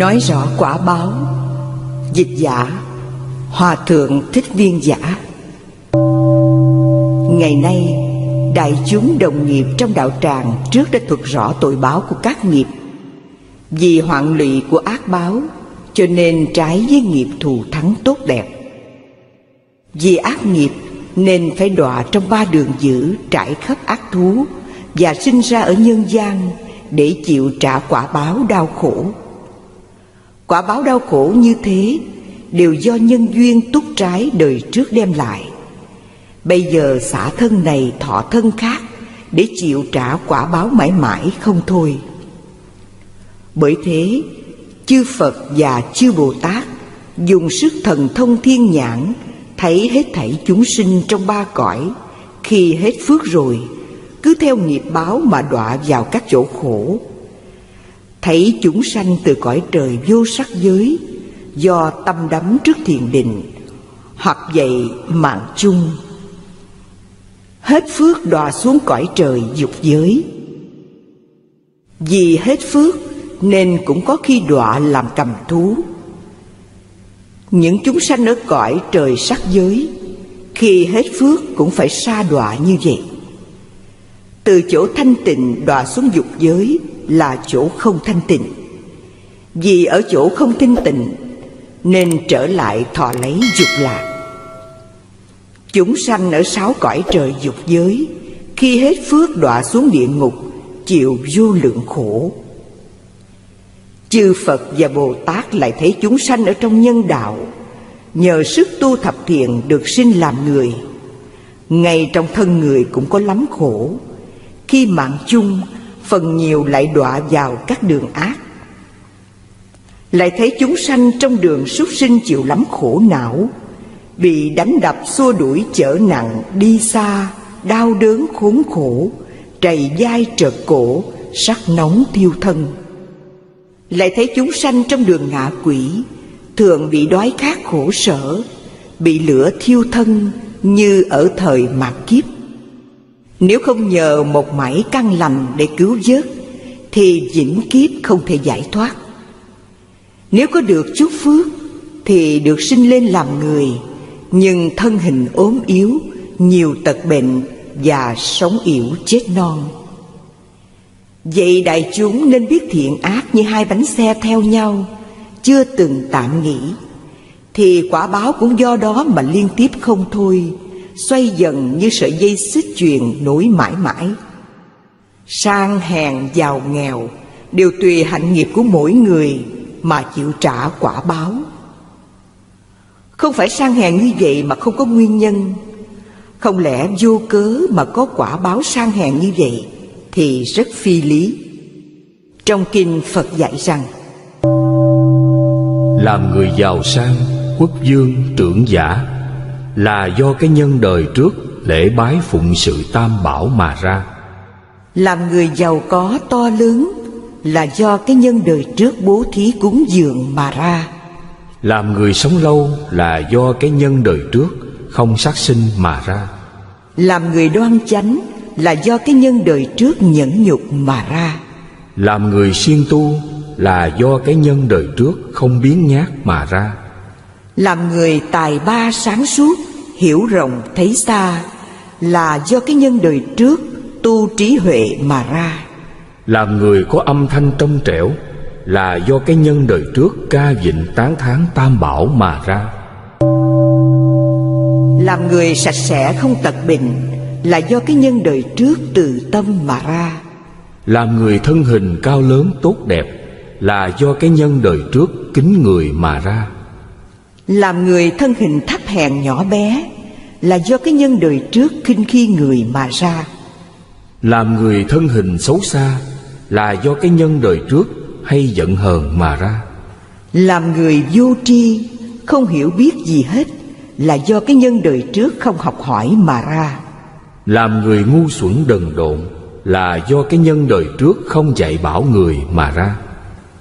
nói rõ quả báo. Dịch giả: Hòa thượng Thích Viên Giả. Ngày nay, đại chúng đồng nghiệp trong đạo tràng trước đã thuật rõ tội báo của các nghiệp. Vì hoạn lụy của ác báo, cho nên trái với nghiệp thù thắng tốt đẹp. Vì ác nghiệp nên phải đọa trong ba đường dữ trải khắp ác thú và sinh ra ở nhân gian để chịu trả quả báo đau khổ. Quả báo đau khổ như thế đều do nhân duyên túc trái đời trước đem lại. Bây giờ xả thân này thọ thân khác để chịu trả quả báo mãi mãi không thôi. Bởi thế, chư Phật và chư Bồ Tát dùng sức thần thông thiên nhãn thấy hết thảy chúng sinh trong ba cõi, khi hết phước rồi cứ theo nghiệp báo mà đọa vào các chỗ khổ. Thấy chúng sanh từ cõi trời vô sắc giới do tâm đắm trước thiền định, hoặc dậy mạng chung, hết phước đọa xuống cõi trời dục giới. Vì hết phước nên cũng có khi đọa làm cầm thú. Những chúng sanh ở cõi trời sắc giới khi hết phước cũng phải sa đọa như vậy. Từ chỗ thanh tịnh đọa xuống dục giới là chỗ không thanh tịnh. Vì ở chỗ không thanh tịnh nên trở lại thọ lấy dục lạc. Chúng sanh ở sáu cõi trời dục giới khi hết phước đọa xuống địa ngục chịu vô lượng khổ. Chư Phật và Bồ Tát lại thấy chúng sanh ở trong nhân đạo nhờ sức tu thập thiện được sinh làm người. Ngay trong thân người cũng có lắm khổ. Khi mạng chung, phần nhiều lại đọa vào các đường ác. Lại thấy chúng sanh trong đường súc sinh chịu lắm khổ não, bị đánh đập xua đuổi chở nặng, đi xa, đau đớn khốn khổ, trầy vai trợt cổ, sắc nóng thiêu thân. Lại thấy chúng sanh trong đường ngạ quỷ, thường bị đói khát khổ sở, bị lửa thiêu thân như ở thời mạt kiếp. Nếu không nhờ một mảy căn lành để cứu vớt thì vĩnh kiếp không thể giải thoát. Nếu có được chút phước thì được sinh lên làm người, nhưng thân hình ốm yếu, nhiều tật bệnh và sống yểu chết non. Vậy đại chúng nên biết thiện ác như hai bánh xe theo nhau, chưa từng tạm nghỉ, thì quả báo cũng do đó mà liên tiếp không thôi, xoay dần như sợi dây xích chuyền nối mãi mãi. Sang hèn giàu nghèo đều tùy hạnh nghiệp của mỗi người mà chịu trả quả báo. Không phải sang hèn như vậy mà không có nguyên nhân. Không lẽ vô cớ mà có quả báo sang hèn như vậy thì rất phi lý. Trong kinh Phật dạy rằng: làm người giàu sang, quốc vương trưởng giả là do cái nhân đời trước lễ bái phụng sự tam bảo mà ra. Làm người giàu có to lớn là do cái nhân đời trước bố thí cúng dường mà ra. Làm người sống lâu là do cái nhân đời trước không sát sinh mà ra. Làm người đoan chánh là do cái nhân đời trước nhẫn nhục mà ra. Làm người siêng tu là do cái nhân đời trước không biếng nhác mà ra. Làm người tài ba sáng suốt, hiểu rộng thấy xa là do cái nhân đời trước tu trí huệ mà ra. Làm người có âm thanh trong trẻo là do cái nhân đời trước ca vịnh tán thán tam bảo mà ra. Làm người sạch sẽ không tật bệnh là do cái nhân đời trước từ tâm mà ra. Làm người thân hình cao lớn tốt đẹp là do cái nhân đời trước kính người mà ra. Làm người thân hình thấp hèn nhỏ bé là do cái nhân đời trước khinh khi người mà ra. Làm người thân hình xấu xa là do cái nhân đời trước hay giận hờn mà ra. Làm người vô tri không hiểu biết gì hết là do cái nhân đời trước không học hỏi mà ra. Làm người ngu xuẩn đần độn là do cái nhân đời trước không dạy bảo người mà ra.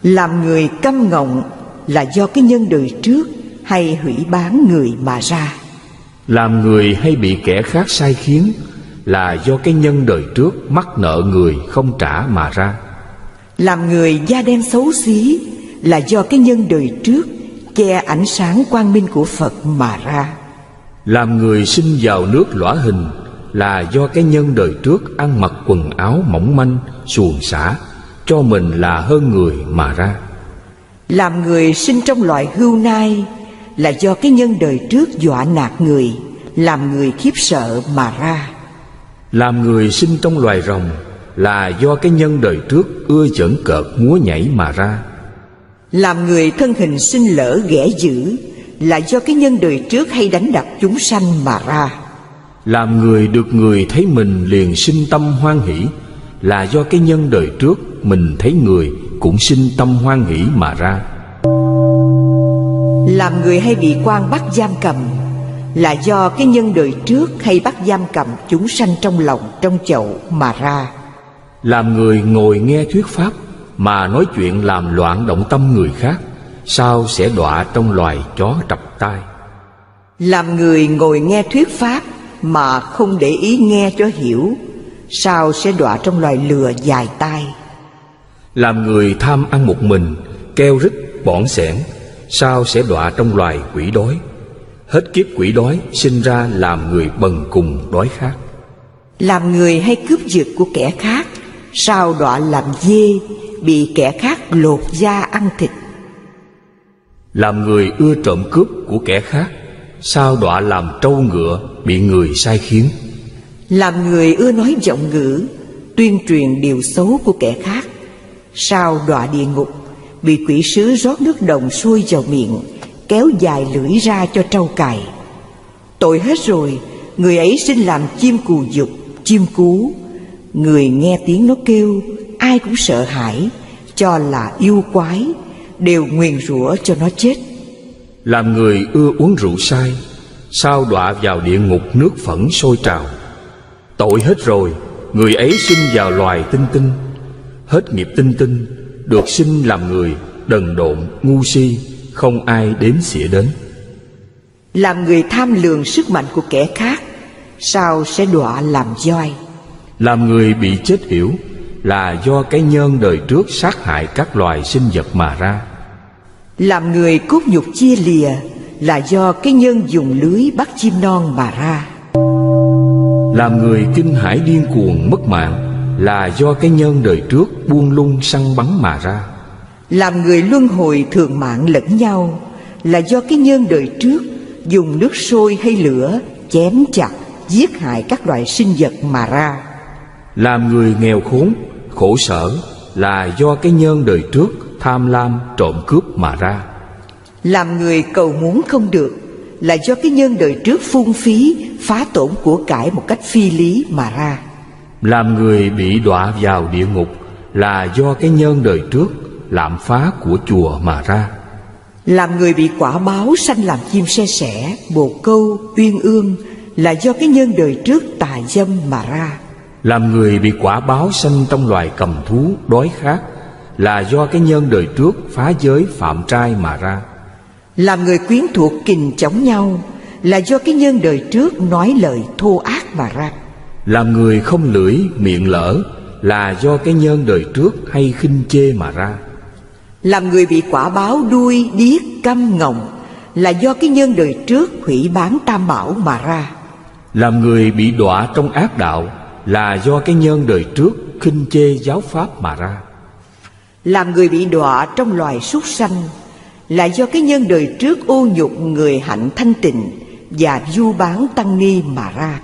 Làm người câm ngọng là do cái nhân đời trước hay hủy bán người mà ra. Làm người hay bị kẻ khác sai khiến là do cái nhân đời trước mắc nợ người không trả mà ra. Làm người da đen xấu xí là do cái nhân đời trước che ánh sáng quang minh của Phật mà ra. Làm người sinh vào nước lõa hình là do cái nhân đời trước ăn mặc quần áo mỏng manh, xuồng xả, cho mình là hơn người mà ra. Làm người sinh trong loài hươu nai là do cái nhân đời trước dọa nạt người, làm người khiếp sợ mà ra. Làm người sinh trong loài rồng là do cái nhân đời trước ưa giỡn cợt múa nhảy mà ra. Làm người thân hình sinh lỡ ghẻ dữ là do cái nhân đời trước hay đánh đập chúng sanh mà ra. Làm người được người thấy mình liền sinh tâm hoan hỷ là do cái nhân đời trước mình thấy người cũng sinh tâm hoan hỷ mà ra. Làm người hay bị quan bắt giam cầm là do cái nhân đời trước hay bắt giam cầm chúng sanh trong lòng trong chậu mà ra. Làm người ngồi nghe thuyết pháp mà nói chuyện làm loạn động tâm người khác, sao sẽ đọa trong loài chó trập tai. Làm người ngồi nghe thuyết pháp mà không để ý nghe cho hiểu, sao sẽ đọa trong loài lừa dài tai. Làm người tham ăn một mình, keo rít bõn xẻn, sao sẽ đọa trong loài quỷ đói. Hết kiếp quỷ đói sinh ra làm người bần cùng đói khát. Làm người hay cướp giật của kẻ khác, sao đọa làm dê, bị kẻ khác lột da ăn thịt. Làm người ưa trộm cướp của kẻ khác, sao đọa làm trâu ngựa, bị người sai khiến. Làm người ưa nói vọng ngữ, tuyên truyền điều xấu của kẻ khác, sao đọa địa ngục, bị quỷ sứ rót nước đồng xuôi vào miệng, kéo dài lưỡi ra cho trâu cài. Tội hết rồi, người ấy sinh làm chim cù dục, chim cú. Người nghe tiếng nó kêu, ai cũng sợ hãi, cho là yêu quái, đều nguyền rủa cho nó chết. Làm người ưa uống rượu say, sao đọa vào địa ngục nước phẫn sôi trào. Tội hết rồi, người ấy sinh vào loài tinh tinh. Hết nghiệp tinh tinh, được sinh làm người, đần độn, ngu si, không ai đếm xỉa đến. Làm người tham lường sức mạnh của kẻ khác, sao sẽ đọa làm voi. Làm người bị chết yểu là do cái nhân đời trước sát hại các loài sinh vật mà ra. Làm người cốt nhục chia lìa là do cái nhân dùng lưới bắt chim non mà ra. Làm người kinh hãi điên cuồng mất mạng là do cái nhân đời trước buông lung săn bắn mà ra. Làm người luân hồi thường mạng lẫn nhau là do cái nhân đời trước dùng nước sôi hay lửa chém chặt giết hại các loài sinh vật mà ra. Làm người nghèo khốn khổ sở là do cái nhân đời trước tham lam trộm cướp mà ra. Làm người cầu muốn không được là do cái nhân đời trước phung phí phá tổn của cải một cách phi lý mà ra. Làm người bị đọa vào địa ngục là do cái nhân đời trước lạm phá của chùa mà ra. Làm người bị quả báo sanh làm chim se sẻ, bồ câu, uyên ương là do cái nhân đời trước tà dâm mà ra. Làm người bị quả báo sanh trong loài cầm thú đói khát là do cái nhân đời trước phá giới phạm trai mà ra. Làm người quyến thuộc kình chống nhau là do cái nhân đời trước nói lời thô ác mà ra. Làm người không lưỡi miệng lỡ là do cái nhân đời trước hay khinh chê mà ra. Làm người bị quả báo đuôi điếc câm ngọng là do cái nhân đời trước hủy bán tam bảo mà ra. Làm người bị đọa trong ác đạo là do cái nhân đời trước khinh chê giáo pháp mà ra. Làm người bị đọa trong loài súc sanh là do cái nhân đời trước ô nhục người hạnh thanh tịnh và du bán tăng ni mà ra.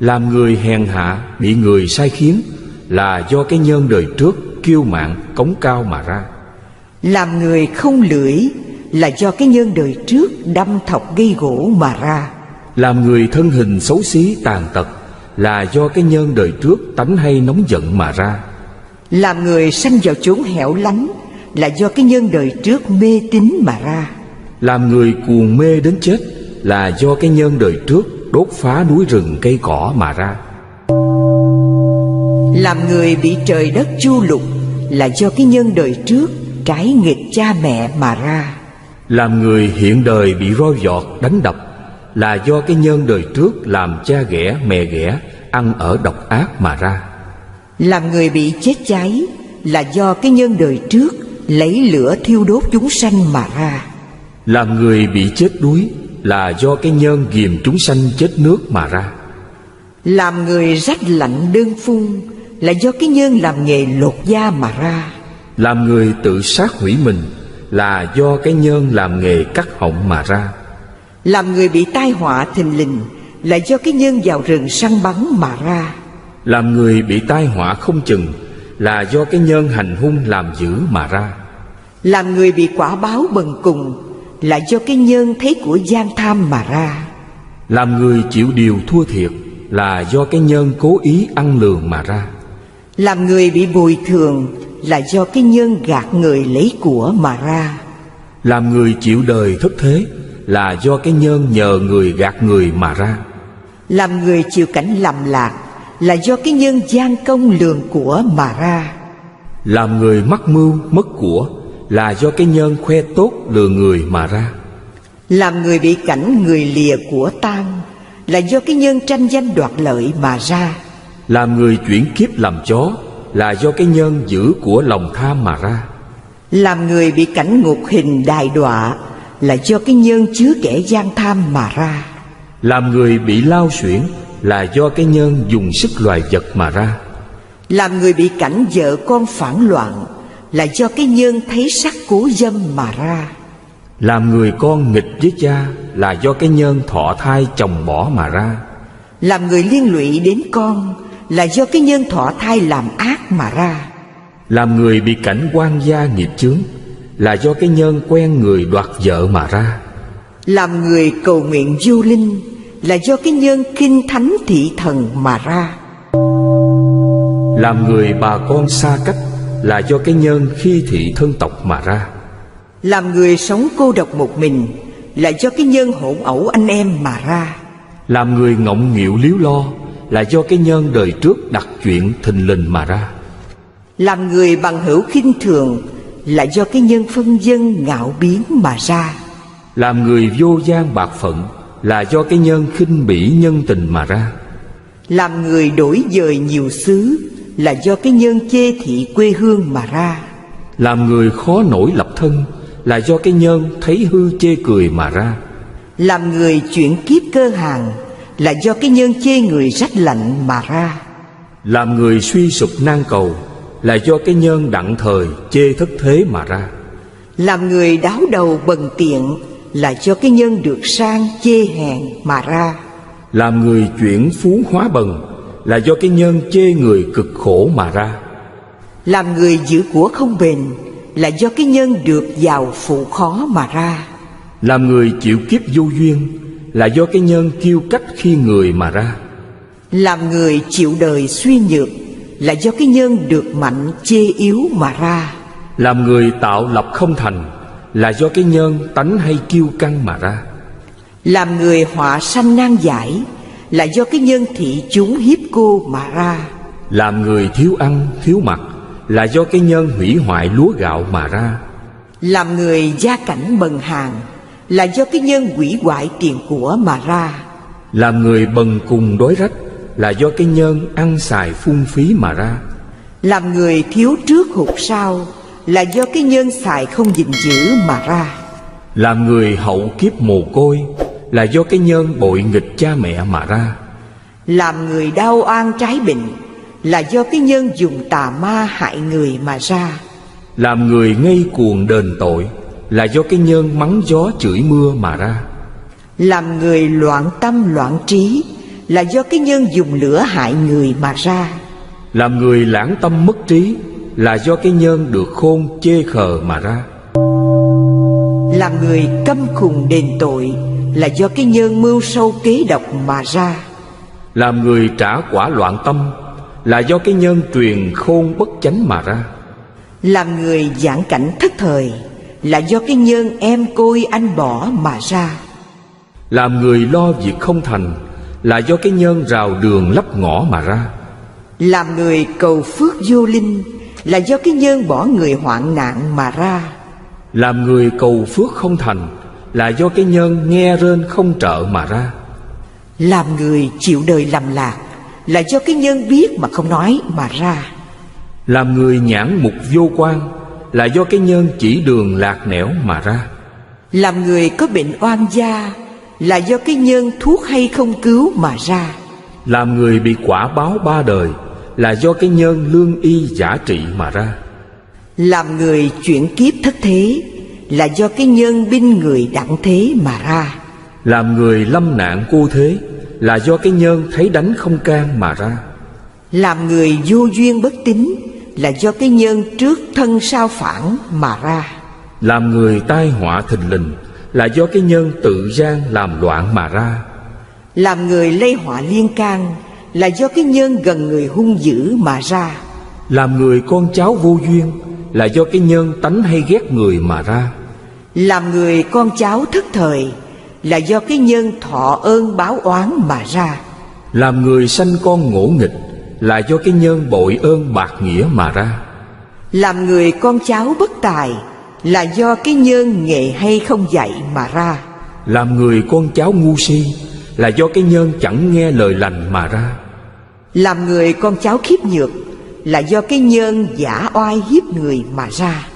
Làm người hèn hạ bị người sai khiến là do cái nhân đời trước kiêu mạn cống cao mà ra. Làm người không lưỡi là do cái nhân đời trước đâm thọc gây gỗ mà ra. Làm người thân hình xấu xí tàn tật là do cái nhân đời trước tánh hay nóng giận mà ra. Làm người sanh vào chốn hẻo lánh là do cái nhân đời trước mê tín mà ra. Làm người cuồng mê đến chết là do cái nhân đời trước đốt phá núi rừng cây cỏ mà ra. Làm người bị trời đất chu lục là do cái nhân đời trước trái nghịch cha mẹ mà ra. Làm người hiện đời bị roi vọt đánh đập là do cái nhân đời trước làm cha ghẻ mẹ ghẻ ăn ở độc ác mà ra. Làm người bị chết cháy là do cái nhân đời trước lấy lửa thiêu đốt chúng sanh mà ra. Làm người bị chết đuối là do cái nhân ghìm chúng sanh chết nước mà ra. Làm người rách lạnh đơn phun là do cái nhân làm nghề lột da mà ra. Làm người tự sát hủy mình là do cái nhân làm nghề cắt họng mà ra. Làm người bị tai họa thình lình là do cái nhân vào rừng săn bắn mà ra. Làm người bị tai họa không chừng là do cái nhân hành hung làm dữ mà ra. Làm người bị quả báo bần cùng là do cái nhân thấy của gian tham mà ra. Làm người chịu điều thua thiệt là do cái nhân cố ý ăn lường mà ra. Làm người bị bồi thường là do cái nhân gạt người lấy của mà ra. Làm người chịu đời thất thế là do cái nhân nhờ người gạt người mà ra. Làm người chịu cảnh lầm lạc là do cái nhân gian công lường của mà ra. Làm người mắc mưu mất của là do cái nhân khoe tốt lừa người mà ra. Làm người bị cảnh người lìa của tan là do cái nhân tranh danh đoạt lợi mà ra. Làm người chuyển kiếp làm chó là do cái nhân giữ của lòng tham mà ra. Làm người bị cảnh ngục hình đài đọa là do cái nhân chứa kẻ gian tham mà ra. Làm người bị lao xuyển là do cái nhân dùng sức loài vật mà ra. Làm người bị cảnh vợ con phản loạn là do cái nhân thấy sắc cố dâm mà ra. Làm người con nghịch với cha là do cái nhân thọ thai chồng bỏ mà ra. Làm người liên lụy đến con là do cái nhân thọ thai làm ác mà ra. Làm người bị cảnh quan gia nghiệp chướng là do cái nhân quen người đoạt vợ mà ra. Làm người cầu nguyện vô linh là do cái nhân kinh thánh thị thần mà ra. Làm người bà con xa cách là do cái nhân khi thị thân tộc mà ra. Làm người sống cô độc một mình là do cái nhân hỗn ẩu anh em mà ra. Làm người ngọng nghịu líu lo là do cái nhân đời trước đặt chuyện thình lình mà ra. Làm người bằng hữu khinh thường là do cái nhân phân dân ngạo biến mà ra. Làm người vô gian bạc phận là do cái nhân khinh bỉ nhân tình mà ra. Làm người đổi dời nhiều xứ là do cái nhân chê thị quê hương mà ra. Làm người khó nổi lập thân là do cái nhân thấy hư chê cười mà ra. Làm người chuyển kiếp cơ hàng là do cái nhân chê người rách lạnh mà ra. Làm người suy sụp nan cầu là do cái nhân đặng thời chê thất thế mà ra. Làm người đáo đầu bần tiện là do cái nhân được sang chê hèn mà ra. Làm người chuyển phú hóa bần là do cái nhân chê người cực khổ mà ra. Làm người giữ của không bền là do cái nhân được giàu phụ khó mà ra. Làm người chịu kiếp vô duyên là do cái nhân kiêu cách khi người mà ra. Làm người chịu đời suy nhược là do cái nhân được mạnh chê yếu mà ra. Làm người tạo lập không thành là do cái nhân tánh hay kiêu căng mà ra. Làm người họa sanh nan giải là do cái nhân thị chúng hiếp cô mà ra. Làm người thiếu ăn thiếu mặc là do cái nhân hủy hoại lúa gạo mà ra. Làm người gia cảnh bần hàn là do cái nhân hủy hoại tiền của mà ra. Làm người bần cùng đói rách là do cái nhân ăn xài phung phí mà ra. Làm người thiếu trước hụt sau là do cái nhân xài không gìn giữ mà ra. Làm người hậu kiếp mồ côi là do cái nhân bội nghịch cha mẹ mà ra. Làm người đau oan trái bệnh là do cái nhân dùng tà ma hại người mà ra. Làm người ngây cuồng đền tội là do cái nhân mắng gió chửi mưa mà ra. Làm người loạn tâm loạn trí là do cái nhân dùng lửa hại người mà ra. Làm người lãng tâm mất trí là do cái nhân được khôn chê khờ mà ra. Làm người câm khùng đền tội là do cái nhân mưu sâu kế độc mà ra. Làm người trả quả loạn tâm là do cái nhân truyền khôn bất chánh mà ra. Làm người giảng cảnh thất thời là do cái nhân em côi anh bỏ mà ra. Làm người lo việc không thành là do cái nhân rào đường lấp ngõ mà ra. Làm người cầu phước vô linh là do cái nhân bỏ người hoạn nạn mà ra. Làm người cầu phước không thành là do cái nhân nghe rên không trợ mà ra. Làm người chịu đời lầm lạc là do cái nhân biết mà không nói mà ra. Làm người nhãn mục vô quan là do cái nhân chỉ đường lạc nẻo mà ra. Làm người có bệnh oan gia là do cái nhân thuốc hay không cứu mà ra. Làm người bị quả báo ba đời là do cái nhân lương y giả trị mà ra. Làm người chuyển kiếp thất thế là do cái nhân binh người đặng thế mà ra. Làm người lâm nạn cô thế là do cái nhân thấy đánh không can mà ra. Làm người vô duyên bất tín là do cái nhân trước thân sau phản mà ra. Làm người tai họa thình lình là do cái nhân tự gian làm loạn mà ra. Làm người lây họa liên can là do cái nhân gần người hung dữ mà ra. Làm người con cháu vô duyên là do cái nhân tánh hay ghét người mà ra. Làm người con cháu thất thời là do cái nhân thọ ơn báo oán mà ra. Làm người sanh con ngỗ nghịch là do cái nhân bội ơn bạc nghĩa mà ra. Làm người con cháu bất tài là do cái nhân nghệ hay không dạy mà ra. Làm người con cháu ngu si là do cái nhân chẳng nghe lời lành mà ra. Làm người con cháu khiếp nhược là do cái nhân giả oai hiếp người mà ra.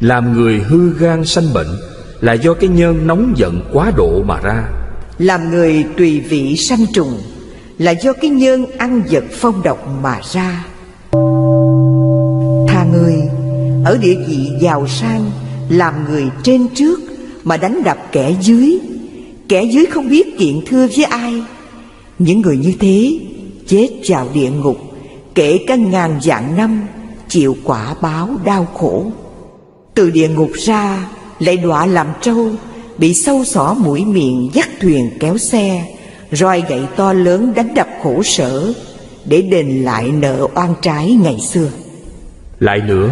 Làm người hư gan sanh bệnh là do cái nhân nóng giận quá độ mà ra. Làm người tùy vị sanh trùng là do cái nhân ăn vật phong độc mà ra. Tha người ở địa vị giàu sang làm người trên trước mà đánh đập kẻ dưới. Kẻ dưới không biết kiện thưa với ai. Những người như thế chết vào địa ngục, kể cả ngàn vạn năm, chịu quả báo đau khổ. Từ địa ngục ra lại đọa làm trâu, bị sâu xỏ mũi miệng dắt thuyền kéo xe, roi gậy to lớn đánh đập khổ sở, để đền lại nợ oan trái ngày xưa. Lại nữa,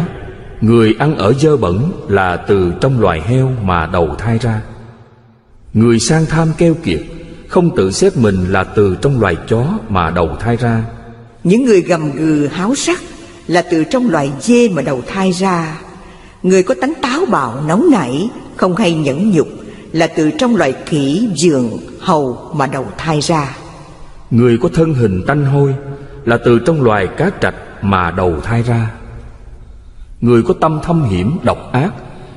người ăn ở dơ bẩn là từ trong loài heo mà đầu thai ra. Người sang tham keo kiệt, không tự xếp mình là từ trong loài chó mà đầu thai ra. Những người gầm gừ háo sắc là từ trong loài dê mà đầu thai ra. Người có tánh táo bạo nóng nảy, không hay nhẫn nhục là từ trong loài khỉ, giường, hầu mà đầu thai ra. Người có thân hình tanh hôi là từ trong loài cá trạch mà đầu thai ra. Người có tâm thâm hiểm độc ác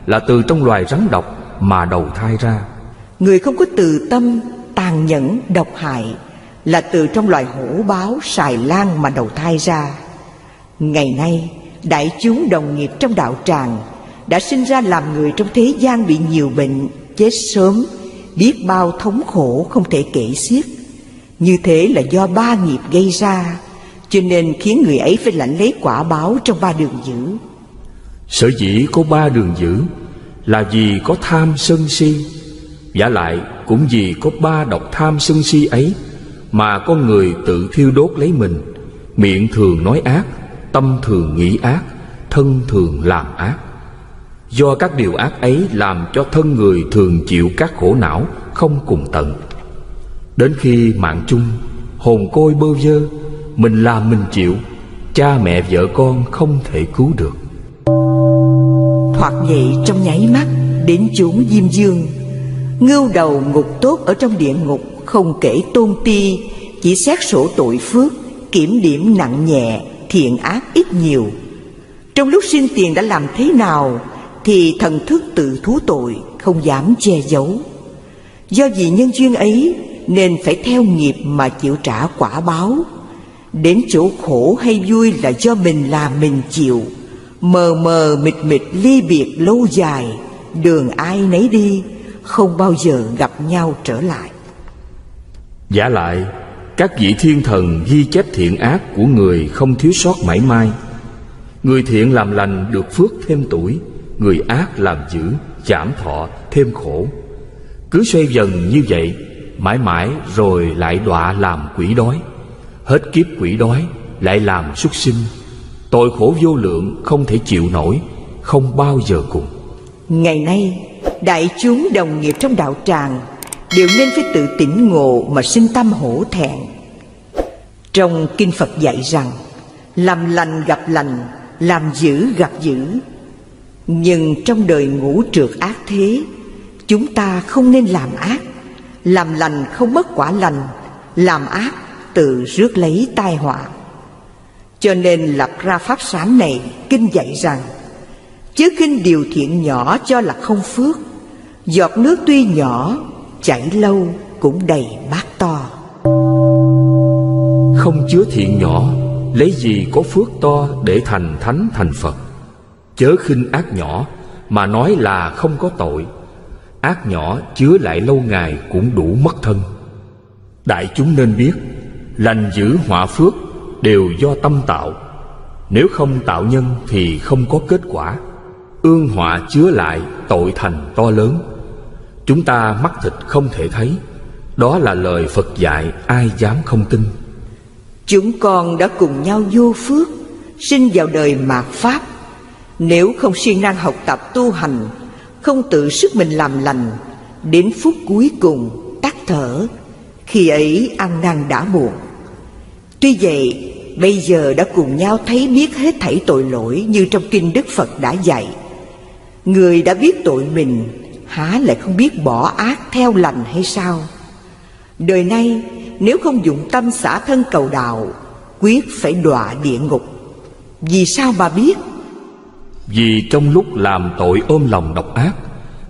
là từ trong loài rắn độc mà đầu thai ra. Người không có từ tâm tàn nhẫn độc hại là từ trong loài hổ báo xài lang mà đầu thai ra. Ngày nay đại chúng đồng nghiệp trong đạo tràng đã sinh ra làm người trong thế gian, bị nhiều bệnh chết sớm, biết bao thống khổ không thể kể xiết. Như thế là do ba nghiệp gây ra, cho nên khiến người ấy phải lãnh lấy quả báo trong ba đường dữ. Sở dĩ có ba đường dữ là vì có tham sân si. Vả lại cũng vì có ba độc tham sân si ấy mà con người tự thiêu đốt lấy mình. Miệng thường nói ác, tâm thường nghĩ ác, thân thường làm ác. Do các điều ác ấy làm cho thân người thường chịu các khổ não không cùng tận. Đến khi mạng chung, hồn côi bơ vơ, mình làm mình chịu, cha mẹ vợ con không thể cứu được. Thoạt dậy trong nháy mắt đến chốn diêm dương, ngưu đầu ngục tốt ở trong địa ngục không kể tôn ti, chỉ xét sổ tội phước, kiểm điểm nặng nhẹ, thiện ác ít nhiều. Trong lúc xin tiền đã làm thế nào thì thần thức tự thú tội, không dám che giấu. Do vì nhân duyên ấy nên phải theo nghiệp mà chịu trả quả báo. Đến chỗ khổ hay vui là do mình làm mình chịu. Mờ mờ mịt mịt ly biệt lâu dài, đường ai nấy đi, không bao giờ gặp nhau trở lại. Vả lại, các vị thiên thần ghi chép thiện ác của người không thiếu sót mãi mai. Người thiện làm lành được phước thêm tuổi, người ác làm dữ giảm thọ thêm khổ. Cứ xoay dần như vậy, mãi mãi rồi lại đọa làm quỷ đói. Hết kiếp quỷ đói lại làm súc sinh. Tội khổ vô lượng không thể chịu nổi, không bao giờ cùng. Ngày nay đại chúng đồng nghiệp trong đạo tràng đều nên phải tự tỉnh ngộ mà sinh tâm hổ thẹn. Trong kinh Phật dạy rằng làm lành gặp lành, làm dữ gặp dữ. Nhưng trong đời ngũ trượt ác thế, chúng ta không nên làm ác. Làm lành không mất quả lành, làm ác tự rước lấy tai họa. Cho nên lập ra pháp sáng này, kinh dạy rằng chớ khinh điều thiện nhỏ cho là không phước. Giọt nước tuy nhỏ chảy lâu cũng đầy bát to. Không chứa thiện nhỏ, lấy gì có phước to để thành thánh thành Phật. Chớ khinh ác nhỏ mà nói là không có tội. Ác nhỏ chứa lại lâu ngày cũng đủ mất thân. Đại chúng nên biết, lành dữ họa phước đều do tâm tạo. Nếu không tạo nhân thì không có kết quả. Ương họa chứa lại, tội thành to lớn. Chúng ta mắt thịt không thể thấy, đó là lời Phật dạy ai dám không tin. Chúng con đã cùng nhau vô phước, sinh vào đời mạt pháp. Nếu không siêng năng học tập tu hành, không tự sức mình làm lành, đến phút cuối cùng tắt thở, khi ấy ăn năn đã muộn. Tuy vậy, bây giờ đã cùng nhau thấy biết hết thảy tội lỗi như trong kinh Đức Phật đã dạy. Người đã biết tội mình, há lại không biết bỏ ác theo lành hay sao? Đời nay, nếu không dụng tâm xả thân cầu đạo, quyết phải đọa địa ngục. Vì sao bà biết? Vì trong lúc làm tội ôm lòng độc ác,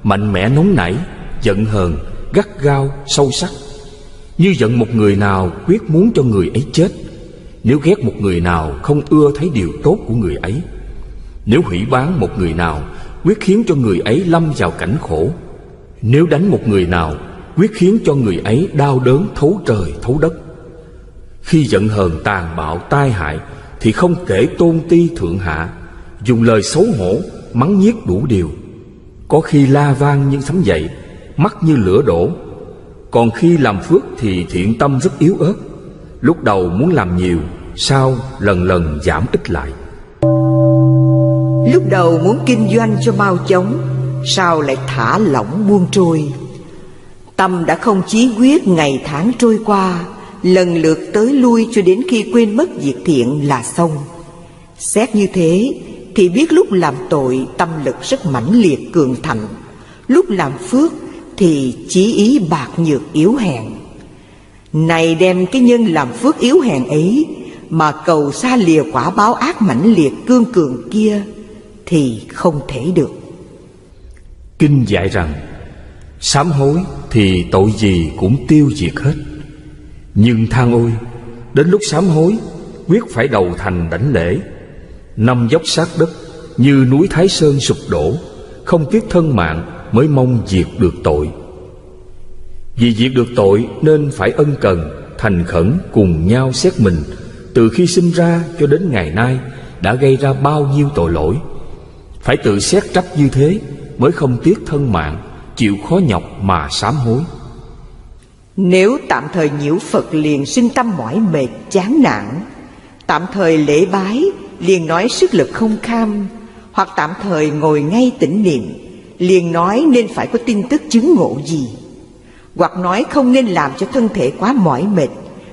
mạnh mẽ nóng nảy, giận hờn, gắt gao, sâu sắc. Như giận một người nào quyết muốn cho người ấy chết. Nếu ghét một người nào không ưa thấy điều tốt của người ấy. Nếu hủy báng một người nào quyết khiến cho người ấy lâm vào cảnh khổ. Nếu đánh một người nào quyết khiến cho người ấy đau đớn thấu trời thấu đất. Khi giận hờn tàn bạo tai hại thì không kể tôn ti thượng hạ, dùng lời xấu hổ mắng nhiếc đủ điều. Có khi la vang nhưng sấm dậy, mắt như lửa đổ. Còn khi làm phước thì thiện tâm rất yếu ớt. Lúc đầu muốn làm nhiều, sau lần lần giảm ít lại. Lúc đầu muốn kinh doanh cho mau chóng, sau lại thả lỏng buông trôi. Tâm đã không chí quyết, ngày tháng trôi qua, lần lượt tới lui cho đến khi quên mất việc thiện là xong. Xét như thế thì biết lúc làm tội tâm lực rất mãnh liệt cường thạnh, lúc làm phước thì chí ý bạc nhược yếu hèn. Này đem cái nhân làm phước yếu hèn ấy mà cầu xa lìa quả báo ác mãnh liệt cương cường kia thì không thể được. Kinh dạy rằng sám hối thì tội gì cũng tiêu diệt hết. Nhưng than ôi, đến lúc sám hối quyết phải đầu thành đảnh lễ. Năm dốc sát đất như núi Thái Sơn sụp đổ, không tiếc thân mạng mới mong diệt được tội. Vì diệt được tội nên phải ân cần, thành khẩn cùng nhau xét mình. Từ khi sinh ra cho đến ngày nay đã gây ra bao nhiêu tội lỗi. Phải tự xét trách như thế mới không tiếc thân mạng, chịu khó nhọc mà sám hối. Nếu tạm thời nhiễu Phật liền sinh tâm mỏi mệt, chán nản. Tạm thời lễ bái liền nói sức lực không kham. Hoặc tạm thời ngồi ngay tĩnh niệm liền nói nên phải có tin tức chứng ngộ gì. Hoặc nói không nên làm cho thân thể quá mỏi mệt,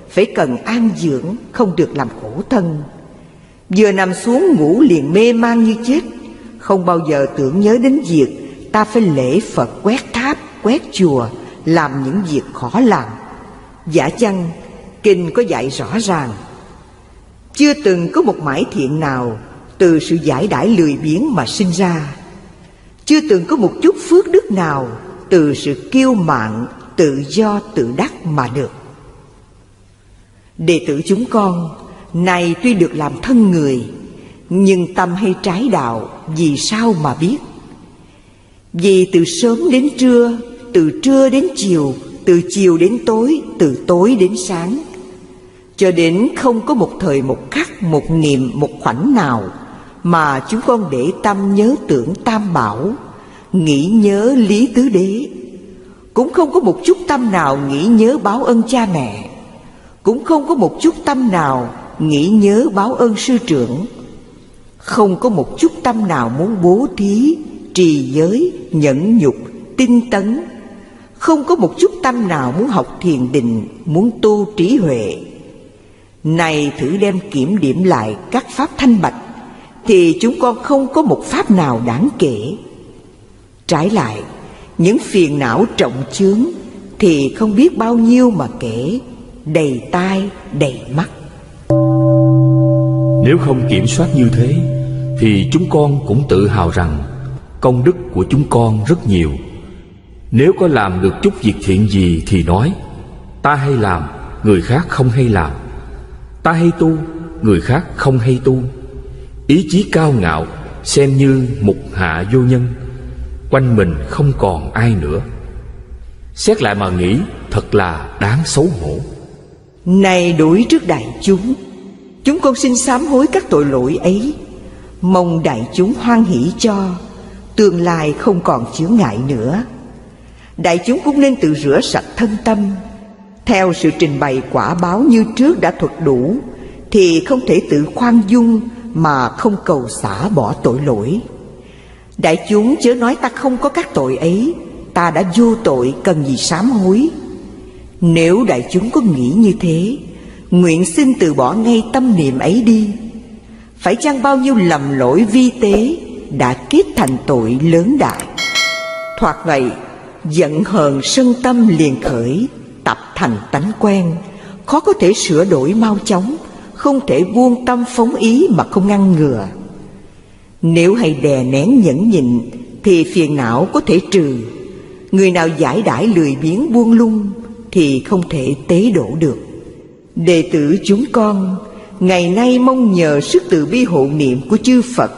phải cần an dưỡng, không được làm khổ thân. Vừa nằm xuống ngủ liền mê man như chết, không bao giờ tưởng nhớ đến việc ta phải lễ Phật, quét tháp, quét chùa, làm những việc khó làm. Giả chăng, kinh có dạy rõ ràng, chưa từng có một mãi thiện nào từ sự giải đãi lười biếng mà sinh ra. Chưa từng có một chút phước đức nào từ sự kiêu mạn, tự do, tự đắc mà được. Đệ tử chúng con, này tuy được làm thân người, nhưng tâm hay trái đạo, vì sao mà biết? Vì từ sớm đến trưa, từ trưa đến chiều, từ chiều đến tối, từ tối đến sáng, cho đến không có một thời, một khắc, một niệm, một khoảnh nào mà chúng con để tâm nhớ tưởng Tam Bảo, nghĩ nhớ Lý Tứ Đế. Cũng không có một chút tâm nào nghĩ nhớ báo ơn cha mẹ. Cũng không có một chút tâm nào nghĩ nhớ báo ơn sư trưởng. Không có một chút tâm nào muốn bố thí, trì giới, nhẫn nhục, tinh tấn. Không có một chút tâm nào muốn học thiền định, muốn tu trí huệ. Này thử đem kiểm điểm lại các pháp thanh bạch, thì chúng con không có một pháp nào đáng kể. Trái lại, những phiền não trọng chướng thì không biết bao nhiêu mà kể, đầy tai, đầy mắt. Nếu không kiểm soát như thế thì chúng con cũng tự hào rằng công đức của chúng con rất nhiều. Nếu có làm được chút việc thiện gì thì nói: ta hay làm, người khác không hay làm; ta hay tu, người khác không hay tu. Ý chí cao ngạo xem như mục hạ vô nhân, quanh mình không còn ai nữa. Xét lại mà nghĩ, thật là đáng xấu hổ. Này đuổi trước đại chúng, chúng con xin sám hối các tội lỗi ấy, mong đại chúng hoan hỷ cho, tương lai không còn chướng ngại nữa. Đại chúng cũng nên tự rửa sạch thân tâm. Theo sự trình bày quả báo như trước đã thuật đủ, thì không thể tự khoan dung mà không cầu xả bỏ tội lỗi. Đại chúng chớ nói ta không có các tội ấy, ta đã vô tội cần gì sám hối. Nếu đại chúng có nghĩ như thế, nguyện xin từ bỏ ngay tâm niệm ấy đi. Phải chăng bao nhiêu lầm lỗi vi tế đã kết thành tội lớn đại? Thoạt vậy, giận hờn sân tâm liền khởi, tập thành tánh quen, khó có thể sửa đổi mau chóng, không thể buông tâm phóng ý mà không ngăn ngừa. Nếu hay đè nén nhẫn nhịn thì phiền não có thể trừ. Người nào giải đãi lười biếng buông lung thì không thể tế độ được. Đệ tử chúng con ngày nay mong nhờ sức từ bi hộ niệm của chư Phật,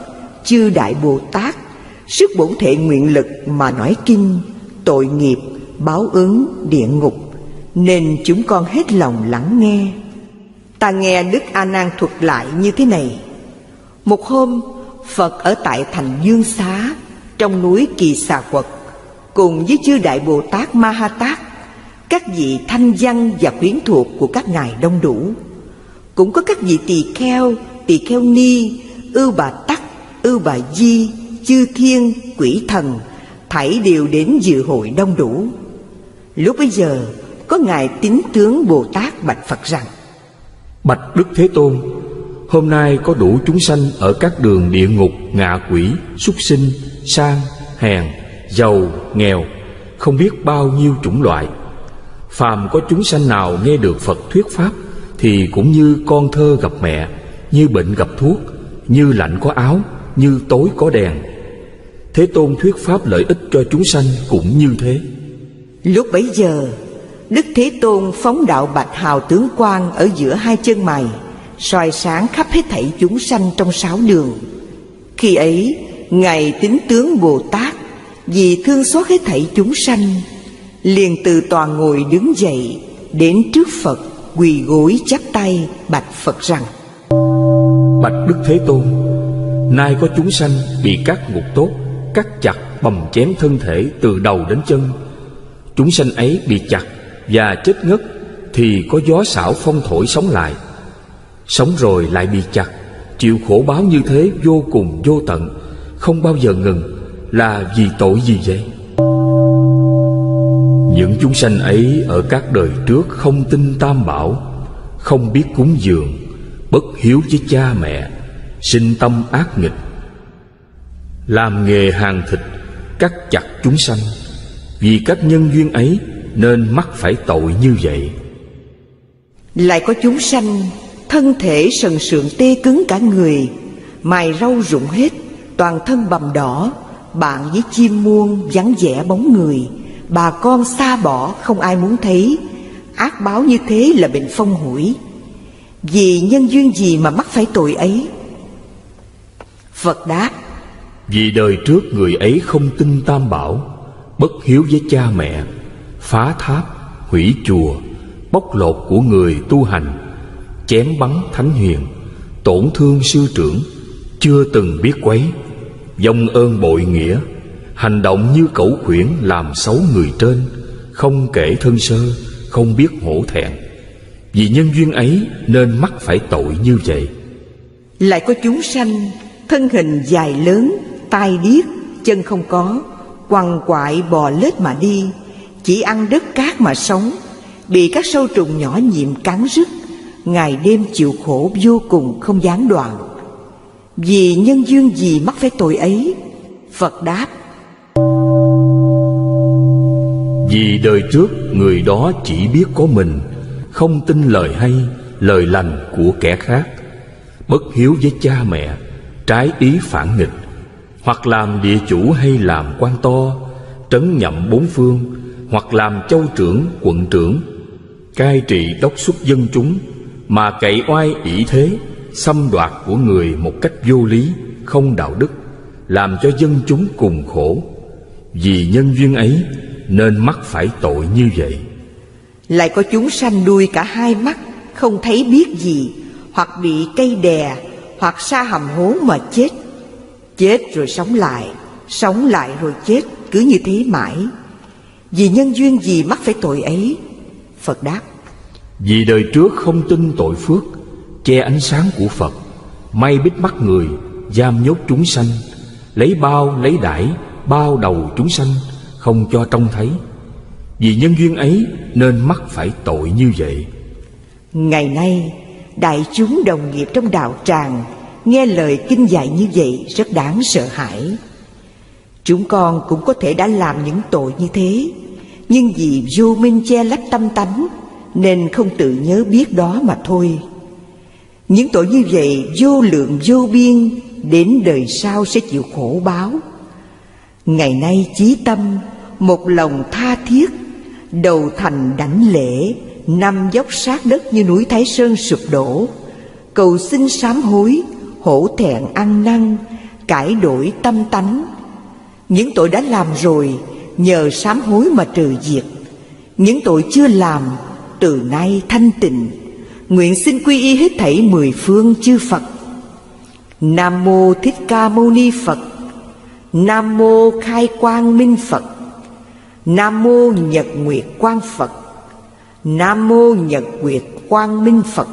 chư Đại Bồ Tát, sức bổn thể nguyện lực mà nói kinh, tội nghiệp, báo ứng, địa ngục, nên chúng con hết lòng lắng nghe. Ta nghe Đức A Nan thuật lại như thế này: một hôm, Phật ở tại thành Dương Xá, trong núi Kỳ Xà Quật, cùng với chư Đại Bồ Tát Ma Ha Tát, các vị thanh văn và quyến thuộc của các ngài đông đủ. Cũng có các vị tỳ kheo, tỳ kheo ni, Ưu Bà Tắc, Ưu Bà Di, chư thiên, quỷ thần, thảy đều đến dự hội đông đủ. Lúc bấy giờ, có ngài Tín Tướng Bồ Tát bạch Phật rằng: Bạch Đức Thế Tôn, hôm nay có đủ chúng sanh ở các đường địa ngục, ngạ quỷ, súc sinh, sang, hèn, giàu, nghèo, không biết bao nhiêu chủng loại. Phàm có chúng sanh nào nghe được Phật thuyết pháp thì cũng như con thơ gặp mẹ, như bệnh gặp thuốc, như lạnh có áo, như tối có đèn. Thế Tôn thuyết pháp lợi ích cho chúng sanh cũng như thế. Lúc bấy giờ, Đức Thế Tôn phóng đạo bạch hào tướng quang ở giữa hai chân mày, soi sáng khắp hết thảy chúng sanh trong sáu đường. Khi ấy, ngài Tín Tướng Bồ Tát vì thương xót hết thảy chúng sanh, liền từ tòa ngồi đứng dậy, đến trước Phật quỳ gối chắp tay bạch Phật rằng: Bạch Đức Thế Tôn, nay có chúng sanh bị các ngục tốt cắt chặt bầm chém thân thể từ đầu đến chân. Chúng sanh ấy bị chặt và chết ngất thì có gió xảo phong thổi sống lại, sống rồi lại bị chặt, chịu khổ báo như thế vô cùng vô tận, không bao giờ ngừng, là vì tội gì vậy? Những chúng sanh ấy ở các đời trước không tin Tam Bảo, không biết cúng dường, bất hiếu với cha mẹ, sinh tâm ác nghịch, làm nghề hàng thịt, cắt chặt chúng sanh. Vì các nhân duyên ấy nên mắc phải tội như vậy. Lại có chúng sanh thân thể sần sượng tê cứng cả người, mài râu rụng hết, toàn thân bầm đỏ, bạn với chim muông vắng vẻ bóng người, bà con xa bỏ không ai muốn thấy. Ác báo như thế là bệnh phong hủi. Vì nhân duyên gì mà mắc phải tội ấy? Phật đáp: Vì đời trước người ấy không tin Tam Bảo, bất hiếu với cha mẹ, phá tháp, hủy chùa, bóc lột của người tu hành, chém bắn thánh hiền, tổn thương sư trưởng, chưa từng biết quấy, vong ơn bội nghĩa, hành động như cẩu khuyển làm xấu người trên, không kể thân sơ, không biết hổ thẹn. Vì nhân duyên ấy nên mắc phải tội như vậy. Lại có chúng sanh thân hình dài lớn, tai điếc, chân không có, quằn quại bò lết mà đi, chỉ ăn đất cát mà sống, bị các sâu trùng nhỏ nhiệm cắn rứt, ngày đêm chịu khổ vô cùng không gián đoạn. Vì nhân duyên gì mắc phải tội ấy? Phật đáp: Vì đời trước người đó chỉ biết có mình, không tin lời hay, lời lành của kẻ khác, bất hiếu với cha mẹ, trái ý phản nghịch, hoặc làm địa chủ hay làm quan to, trấn nhậm bốn phương, hoặc làm châu trưởng, quận trưởng, cai trị đốc xuất dân chúng, mà cậy oai ỷ thế, xâm đoạt của người một cách vô lý, không đạo đức, làm cho dân chúng cùng khổ. Vì nhân duyên ấy nên mắc phải tội như vậy. Lại có chúng sanh đuôi cả hai mắt, không thấy biết gì, hoặc bị cây đè, hoặc sa hầm hố mà chết. Chết rồi sống lại rồi chết, cứ như thế mãi. Vì nhân duyên gì mắc phải tội ấy? Phật đáp: vì đời trước không tin tội phước, che ánh sáng của Phật, may bít mắt người, giam nhốt chúng sanh, lấy bao lấy đãi bao đầu chúng sanh, không cho trông thấy. Vì nhân duyên ấy nên mắc phải tội như vậy. Ngày nay đại chúng đồng nghiệp trong đạo tràng nghe lời kinh dạy như vậy rất đáng sợ hãi. Chúng con cũng có thể đã làm những tội như thế, nhưng vì vô minh che lấp tâm tánh nên không tự nhớ biết đó mà thôi. Những tội như vậy vô lượng vô biên, đến đời sau sẽ chịu khổ báo. Ngày nay chí tâm một lòng tha thiết, đầu thành đảnh lễ, năm dốc sát đất như núi Thái Sơn sụp đổ, cầu xin sám hối, hổ thẹn ăn năn, cải đổi tâm tánh. Những tội đã làm rồi nhờ sám hối mà trừ diệt, những tội chưa làm từ nay thanh tịnh, nguyện xin quy y hết thảy mười phương chư Phật. Nam mô Thích Ca Mâu Ni Phật. Nam mô Khai Quang Minh Phật. Nam mô Nhật Nguyệt Quang Phật. Nam mô Nhật Nguyệt Quang Minh Phật.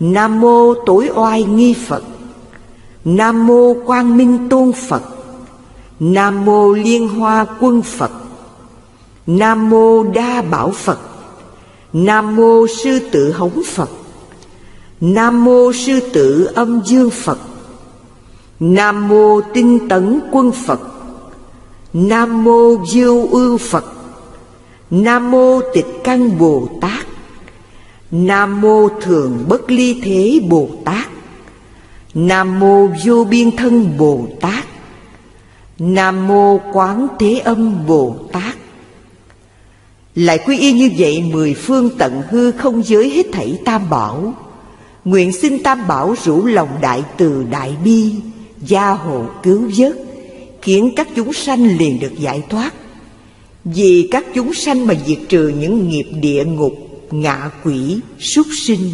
Nam mô Tối Oai Nghi Phật. Nam mô Quang Minh Tôn Phật. Nam mô Liên Hoa Quân Phật. Nam mô Đa Bảo Phật. Nam mô Sư Tử Hống Phật. Nam mô Sư Tử Âm Dương Phật. Nam mô Tinh Tấn Quân Phật. Nam mô Diêu Ư Phật. Nam mô Tịch Căn Bồ Tát. Nam mô Thường Bất Ly Thế Bồ Tát. Nam mô Vô Biên Thân Bồ Tát. Nam mô Quán Thế Âm Bồ Tát. Lại quy y như vậy mười phương tận hư không giới hết thảy tam bảo, nguyện xin tam bảo rủ lòng đại từ đại bi, gia hộ cứu vớt, khiến các chúng sanh liền được giải thoát. Vì các chúng sanh mà diệt trừ những nghiệp địa ngục, ngạ quỷ, súc sinh,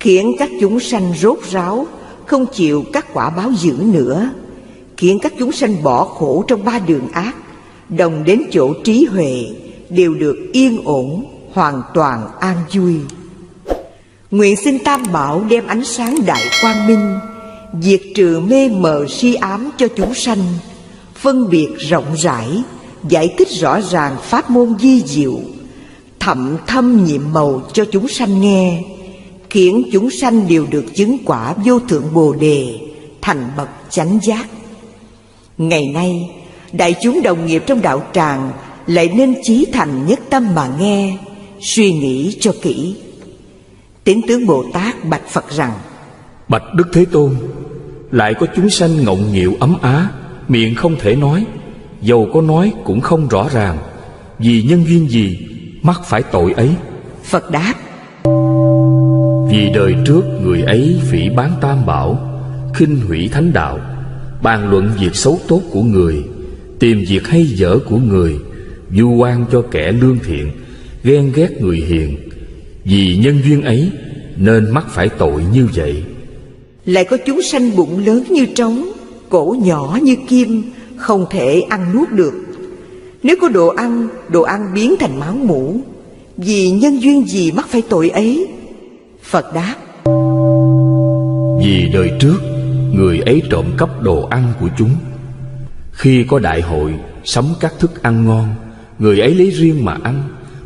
khiến các chúng sanh rốt ráo, không chịu các quả báo dữ nữa, khiến các chúng sanh bỏ khổ trong ba đường ác, đồng đến chỗ trí huệ, đều được yên ổn, hoàn toàn an vui. Nguyện xin tam bảo đem ánh sáng đại quang minh, diệt trừ mê mờ si ám cho chúng sanh, phân biệt rộng rãi, giải thích rõ ràng pháp môn vi diệu, thậm thâm nhiệm màu cho chúng sanh nghe, khiến chúng sanh đều được chứng quả vô thượng bồ đề, thành bậc chánh giác. Ngày nay đại chúng đồng nghiệp trong đạo tràng lại nên chí thành nhất tâm mà nghe, suy nghĩ cho kỹ. Tín tướng Bồ Tát bạch Phật rằng: bạch Đức Thế Tôn, lại có chúng sanh ngọng nghịu ấm á, miệng không thể nói, dầu có nói cũng không rõ ràng. Vì nhân duyên gì mắc phải tội ấy? Phật đáp: vì đời trước người ấy phỉ bán tam bảo, khinh hủy thánh đạo, bàn luận việc xấu tốt của người, tìm việc hay dở của người, vu oan cho kẻ lương thiện, ghen ghét người hiền. Vì nhân duyên ấy nên mắc phải tội như vậy. Lại có chúng sanh bụng lớn như trống, cổ nhỏ như kim, không thể ăn nuốt được. Nếu có đồ ăn biến thành máu mủ. Vì nhân duyên gì mắc phải tội ấy? Phật đáp: vì đời trước người ấy trộm cắp đồ ăn của chúng. Khi có đại hội sắm các thức ăn ngon, người ấy lấy riêng mà ăn,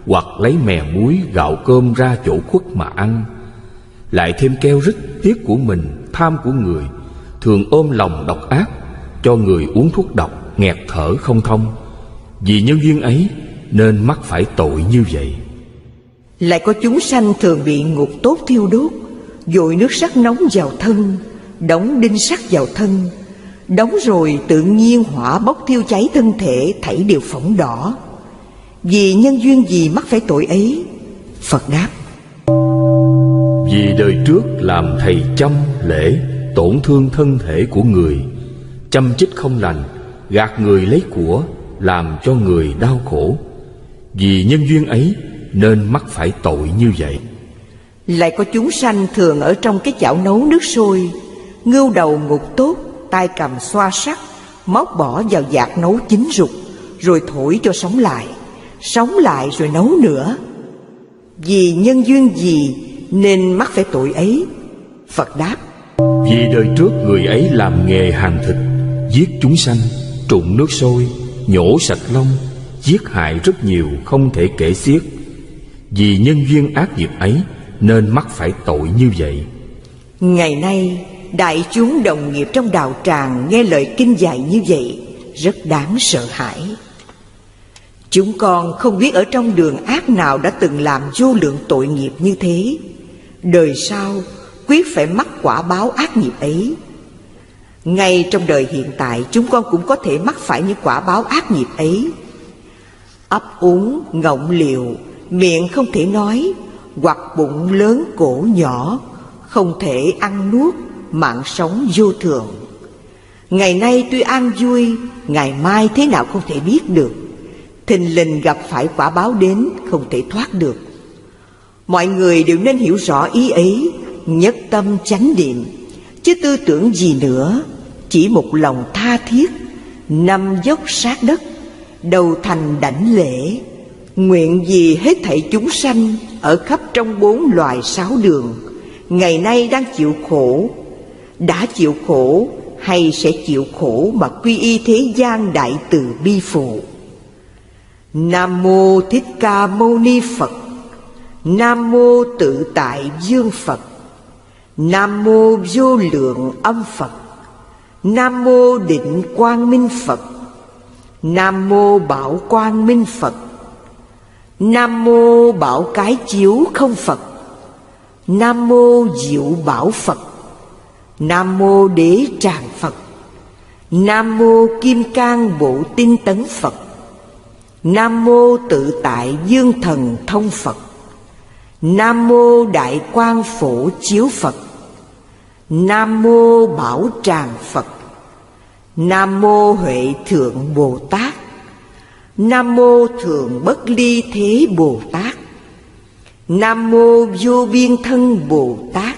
hoặc lấy mè muối gạo cơm ra chỗ khuất mà ăn. Lại thêm keo rít tiếc của mình, tham của người, thường ôm lòng độc ác, cho người uống thuốc độc, nghẹt thở không thông. Vì nhân duyên ấy nên mắc phải tội như vậy. Lại có chúng sanh thường bị ngục tốt thiêu đốt, dội nước sắt nóng vào thân, đóng đinh sắt vào thân, đóng rồi tự nhiên hỏa bốc thiêu cháy thân thể, thảy đều phỏng đỏ. Vì nhân duyên gì mắc phải tội ấy? Phật đáp: vì đời trước làm thầy chăm lễ, tổn thương thân thể của người, chăm chích không lành, gạt người lấy của, làm cho người đau khổ. Vì nhân duyên ấy nên mắc phải tội như vậy. Lại có chúng sanh thường ở trong cái chảo nấu nước sôi, ngưu đầu ngục tốt, tay cầm xoa sắt, móc bỏ vào vạc nấu chín rục, rồi thổi cho sống lại rồi nấu nữa. Vì nhân duyên gì nên mắc phải tội ấy? Phật đáp: vì đời trước người ấy làm nghề hàng thịt, giết chúng sanh, trụng nước sôi, nhổ sạch lông, giết hại rất nhiều không thể kể xiết. Vì nhân duyên ác nghiệp ấy nên mắc phải tội như vậy. Ngày nay đại chúng đồng nghiệp trong đạo tràng nghe lời kinh dạy như vậy rất đáng sợ hãi. Chúng con không biết ở trong đường ác nào đã từng làm vô lượng tội nghiệp như thế, đời sau quyết phải mắc quả báo ác nghiệp ấy. Ngay trong đời hiện tại chúng con cũng có thể mắc phải những quả báo ác nghiệp ấy. Ấp úng, ngọng liều, miệng không thể nói, hoặc bụng lớn cổ nhỏ, không thể ăn nuốt, mạng sống vô thường. Ngày nay tuy an vui, ngày mai thế nào không thể biết được, thình lình gặp phải quả báo đến không thể thoát được. Mọi người đều nên hiểu rõ ý ấy, nhất tâm chánh niệm, chứ tư tưởng gì nữa, chỉ một lòng tha thiết, năm dốc sát đất, đầu thành đảnh lễ, nguyện gì hết thảy chúng sanh ở khắp trong bốn loài sáu đường, ngày nay đang chịu khổ, đã chịu khổ hay sẽ chịu khổ mà quy y thế gian đại từ bi phụ. Nam mô Thích Ca Mâu Ni Phật. Nam mô Tự Tại Vương Phật. Nam mô Vô Lượng Âm Phật. Nam mô Định Quang Minh Phật. Nam mô Bảo Quang Minh Phật. Nam mô Bảo Cái Chiếu Không Phật. Nam mô Diệu Bảo Phật. Nam mô Đế Tràng Phật. Nam mô Kim Cang Bộ Tinh Tấn Phật. Nam mô Tự Tại Dương Thần Thông Phật. Nam mô Đại Quang Phổ Chiếu Phật. Nam mô Bảo Tràng Phật. Nam mô Huệ Thượng Bồ Tát. Nam mô Thượng Bất Ly Thế Bồ Tát. Nam mô Vô Biên Thân Bồ Tát.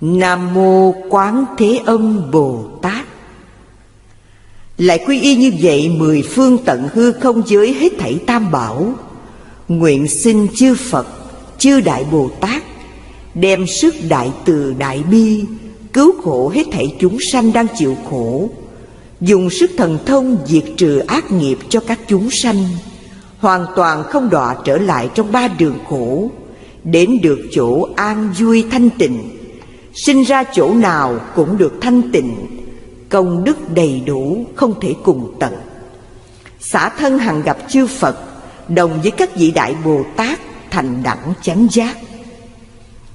Nam mô Quán Thế Âm Bồ Tát. Lại quy y như vậy mười phương tận hư không giới hết thảy tam bảo, nguyện xin chư Phật, chư Đại Bồ Tát đem sức đại từ đại bi cứu khổ hết thảy chúng sanh đang chịu khổ, dùng sức thần thông diệt trừ ác nghiệp cho các chúng sanh, hoàn toàn không đọa trở lại trong ba đường khổ, đến được chỗ an vui thanh tịnh, sinh ra chỗ nào cũng được thanh tịnh, công đức đầy đủ không thể cùng tận. Xả thân hằng gặp chư Phật đồng với các vị Đại Bồ Tát thành đẳng chánh giác.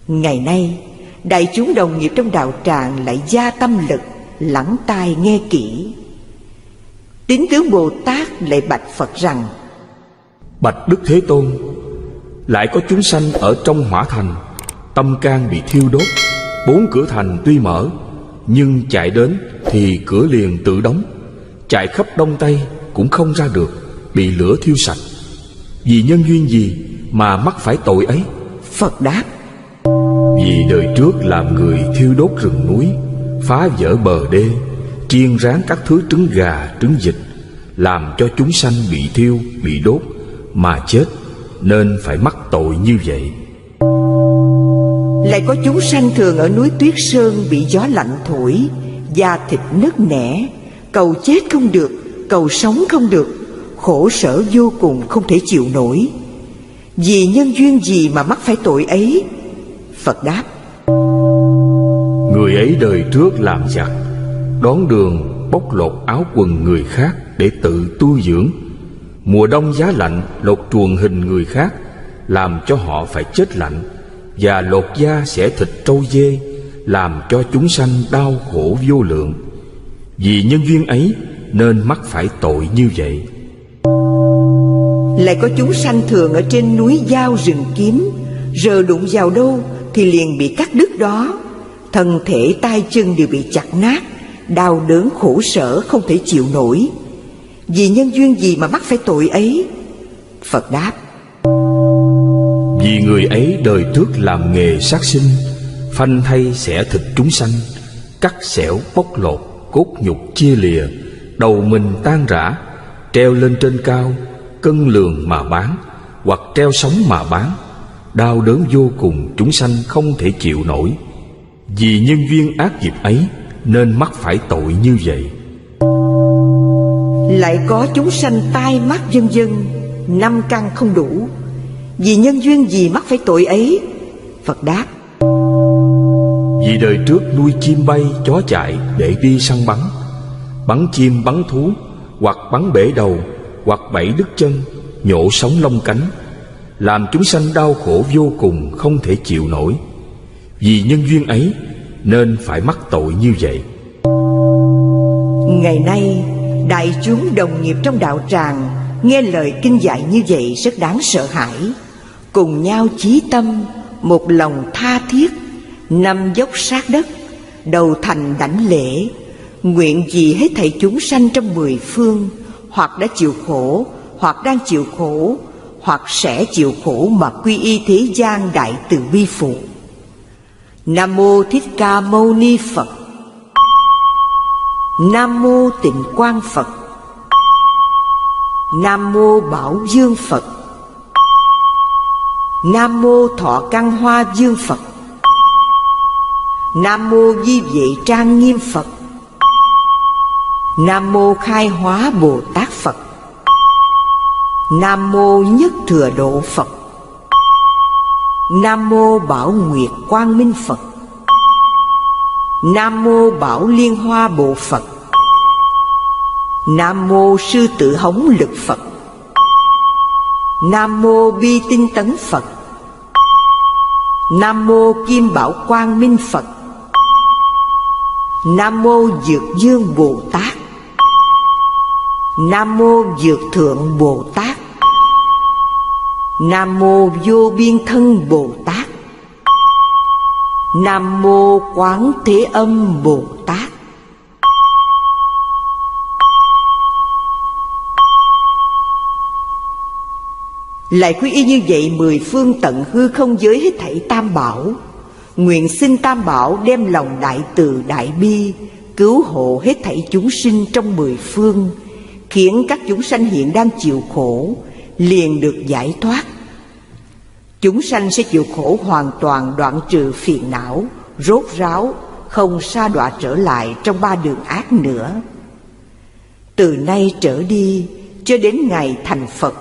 Ngày nay đại chúng đồng nghiệp trong đạo tràng lại gia tâm lực, lắng tai nghe kỹ. Tín tướng Bồ Tát lại bạch Phật rằng: bạch Đức Thế Tôn, lại có chúng sanh ở trong hỏa thành, tâm can bị thiêu đốt, bốn cửa thành tuy mở, nhưng chạy đến thì cửa liền tự đóng, chạy khắp đông tây cũng không ra được, bị lửa thiêu sạch. Vì nhân duyên gì mà mắc phải tội ấy? Phật đáp: vì đời trước làm người thiêu đốt rừng núi, phá vỡ bờ đê, chiên rán các thứ trứng gà, trứng vịt, làm cho chúng sanh bị thiêu, bị đốt mà chết, nên phải mắc tội như vậy. Lại có chúng sanh thường ở núi tuyết sơn bị gió lạnh thổi, da thịt nứt nẻ, cầu chết không được, cầu sống không được, khổ sở vô cùng không thể chịu nổi. Vì nhân duyên gì mà mắc phải tội ấy? Phật đáp: người ấy đời trước làm giặc, đón đường bóc lột áo quần người khác để tự tu dưỡng, mùa đông giá lạnh lột truồng hình người khác, làm cho họ phải chết lạnh, và lột da xẻ thịt trâu dê, làm cho chúng sanh đau khổ vô lượng. Vì nhân duyên ấy nên mắc phải tội như vậy. Lại có chúng sanh thường ở trên núi dao rừng kiếm, rờ đụng vào đâu thì liền bị cắt đứt đó, thân thể tay chân đều bị chặt nát, đau đớn khổ sở không thể chịu nổi. Vì nhân duyên gì mà mắc phải tội ấy? Phật đáp: vì người ấy đời trước làm nghề sát sinh, phanh thay xẻ thịt chúng sanh, cắt xẻo bóc lột, cốt nhục chia lìa, đầu mình tan rã, treo lên trên cao, cân lường mà bán, hoặc treo sống mà bán, đau đớn vô cùng, chúng sanh không thể chịu nổi. Vì nhân duyên ác nghiệp ấy nên mắc phải tội như vậy. Lại có chúng sanh tai mắt vân vân, năm căn không đủ. Vì nhân duyên gì mắc phải tội ấy? Phật đáp: vì đời trước nuôi chim bay chó chạy để đi săn bắn, bắn chim bắn thú, hoặc bắn bể đầu, hoặc bẫy đứt chân, nhổ sống lông cánh, làm chúng sanh đau khổ vô cùng, không thể chịu nổi. Vì nhân duyên ấy nên phải mắc tội như vậy. Ngày nay đại chúng đồng nghiệp trong đạo tràng nghe lời kinh dạy như vậy rất đáng sợ hãi, cùng nhau chí tâm, một lòng tha thiết, nằm dốc sát đất, đầu thành đảnh lễ, nguyện gì hết thảy chúng sanh trong mười phương, hoặc đã chịu khổ, hoặc đang chịu khổ, hoặc sẽ chịu khổ mà quy y thế gian đại từ bi phụ. Nam mô Thích Ca Mâu Ni Phật. Nam mô Tịnh Quang Phật. Nam mô Bảo Dương Phật. Nam mô Thọ Căn Hoa Dương Phật. Nam mô Di Vệ Trang Nghiêm Phật. Nam mô Khai Hóa Bồ Tát Phật. Nam mô Nhất Thừa Độ Phật. Nam mô Bảo Nguyệt Quang Minh Phật. Nam mô Bảo Liên Hoa Bộ Phật. Nam mô Sư Tử Hống Lực Phật. Nam mô Bi Tinh Tấn Phật. Nam mô Kim Bảo Quang Minh Phật. Nam mô Dược Dương Bồ Tát. Nam mô Dược Thượng Bồ Tát. Nam mô Vô Biên Thân Bồ Tát. Nam mô Quán Thế Âm Bồ Tát. Lại quy y như vậy mười phương tận hư không giới hết thảy tam bảo, nguyện xin tam bảo đem lòng đại từ đại bi cứu hộ hết thảy chúng sinh trong mười phương, khiến các chúng sanh hiện đang chịu khổ liền được giải thoát. Chúng sanh sẽ chịu khổ hoàn toàn, đoạn trừ phiền não, rốt ráo, không sa đọa trở lại trong ba đường ác nữa. Từ nay trở đi, cho đến ngày thành Phật,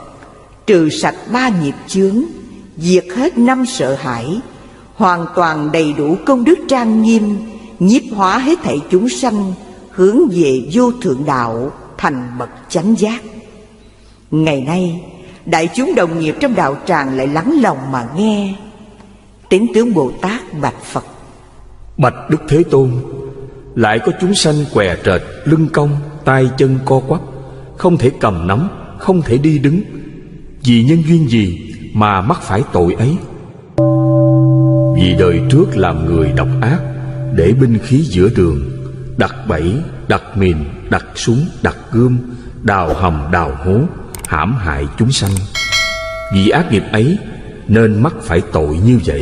trừ sạch ba nghiệp chướng, diệt hết năm sợ hãi, hoàn toàn đầy đủ công đức trang nghiêm, nhiếp hóa hết thảy chúng sanh, hướng về vô thượng đạo, thành bậc chánh giác. Ngày nay, đại chúng đồng nghiệp trong đạo tràng lại lắng lòng mà nghe. Tín Tướng Bồ Tát bạch Phật: bạch Đức Thế Tôn, lại có chúng sanh què trệt, lưng cong, tay chân co quắp, không thể cầm nắm, không thể đi đứng. Vì nhân duyên gì mà mắc phải tội ấy? Vì đời trước làm người độc ác, để binh khí giữa đường, đặt bẫy, đặt mìn, đặt súng, đặt gươm, đào hầm, đào hố, hãm hại chúng sanh. Vì ác nghiệp ấy nên mắc phải tội như vậy.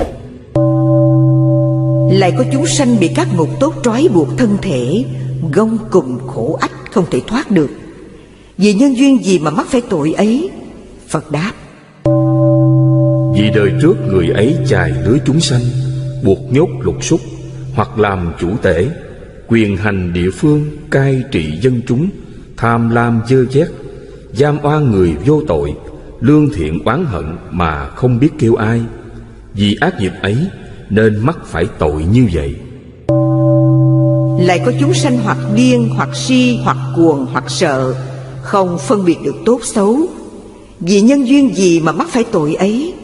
Lại có chúng sanh bị các ngục tốt trói buộc thân thể, gông cùm khổ ách không thể thoát được. Vì nhân duyên gì mà mắc phải tội ấy? Phật đáp: vì đời trước người ấy chài lưới chúng sanh, buộc nhốt lục xúc, hoặc làm chủ tể, quyền hành địa phương, cai trị dân chúng, tham lam dơ vét, giam oan người vô tội, lương thiện oán hận mà không biết kêu ai. Vì ác nghiệp ấy nên mắc phải tội như vậy. Lại có chúng sanh hoặc điên, hoặc si, hoặc cuồng, hoặc sợ, không phân biệt được tốt xấu. Vì nhân duyên gì mà mắc phải tội ấy?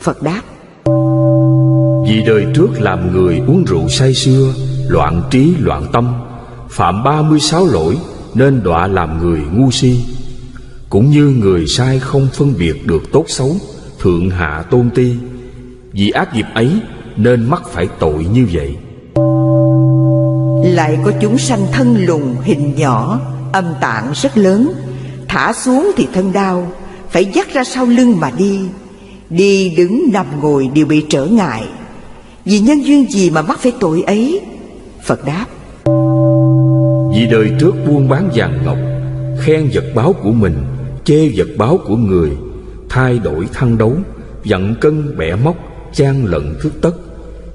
Phật đáp: Vì đời trước làm người uống rượu say sưa, loạn trí loạn tâm, phạm 36 lỗi nên đọa làm người ngu si. Cũng như người sai không phân biệt được tốt xấu, thượng hạ tôn ti, vì ác nghiệp ấy nên mắc phải tội như vậy. Lại có chúng sanh thân lùn hình nhỏ, âm tạng rất lớn, thả xuống thì thân đau, phải dắt ra sau lưng mà đi. Đi đứng nằm ngồi đều bị trở ngại. Vì nhân duyên gì mà mắc phải tội ấy? Phật đáp: vì đời trước buôn bán vàng ngọc, khen vật báo của mình, chê vật báo của người, thay đổi thăng đấu, vặn cân bẻ móc, gian lận cướp tất.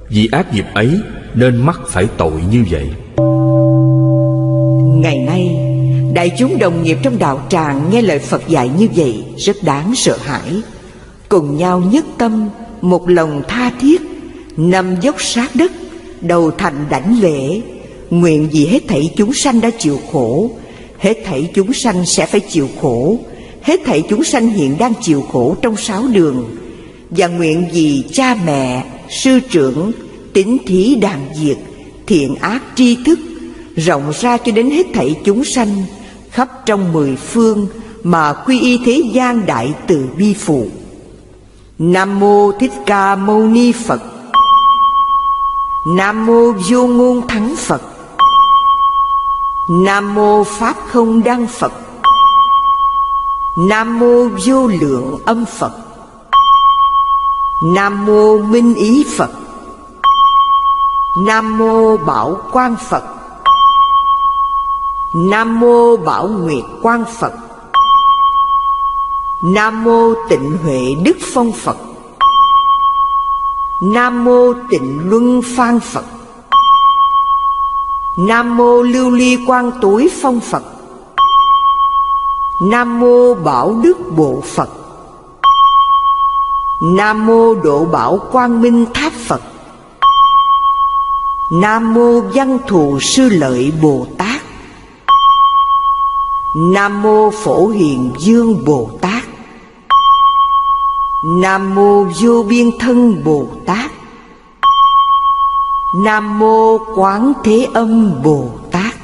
Vì ác nghiệp ấy nên mắc phải tội như vậy. Ngày nay đại chúng đồng nghiệp trong đạo tràng nghe lời Phật dạy như vậy rất đáng sợ hãi, cùng nhau nhất tâm, một lòng tha thiết, nằm dốc sát đất, đầu thành đảnh lễ, nguyện vì hết thảy chúng sanh đã chịu khổ, hết thảy chúng sanh sẽ phải chịu khổ, hết thảy chúng sanh hiện đang chịu khổ trong 6 đường, và nguyện vì cha mẹ, sư trưởng, tín thí đàn diệt, thiện ác tri thức, rộng ra cho đến hết thảy chúng sanh khắp trong 10 phương mà quy y thế gian đại từ bi phụ. Nam mô Thích Ca Mâu Ni Phật. Nam mô Vô Ngôn Thắng Phật. Nam mô Pháp Không Đăng Phật. Nam mô Vô Lượng Âm Phật. Nam mô Minh Ý Phật. Nam mô Bảo Quang Phật. Nam mô Bảo Nguyệt Quang Phật. Nam mô Tịnh Huệ Đức Phong Phật. Nam mô Tịnh Luân Phan Phật. Nam mô Lưu Ly Quang Tối Phong Phật. Nam mô Bảo Đức Bộ Phật. Nam mô Độ Bảo Quang Minh Tháp Phật. Nam mô Văn Thù Sư Lợi Bồ Tát. Nam mô Phổ Hiền Dương Bồ Tát. Nam mô Vô Biên Thân Bồ Tát. Nam mô Quán Thế Âm Bồ Tát.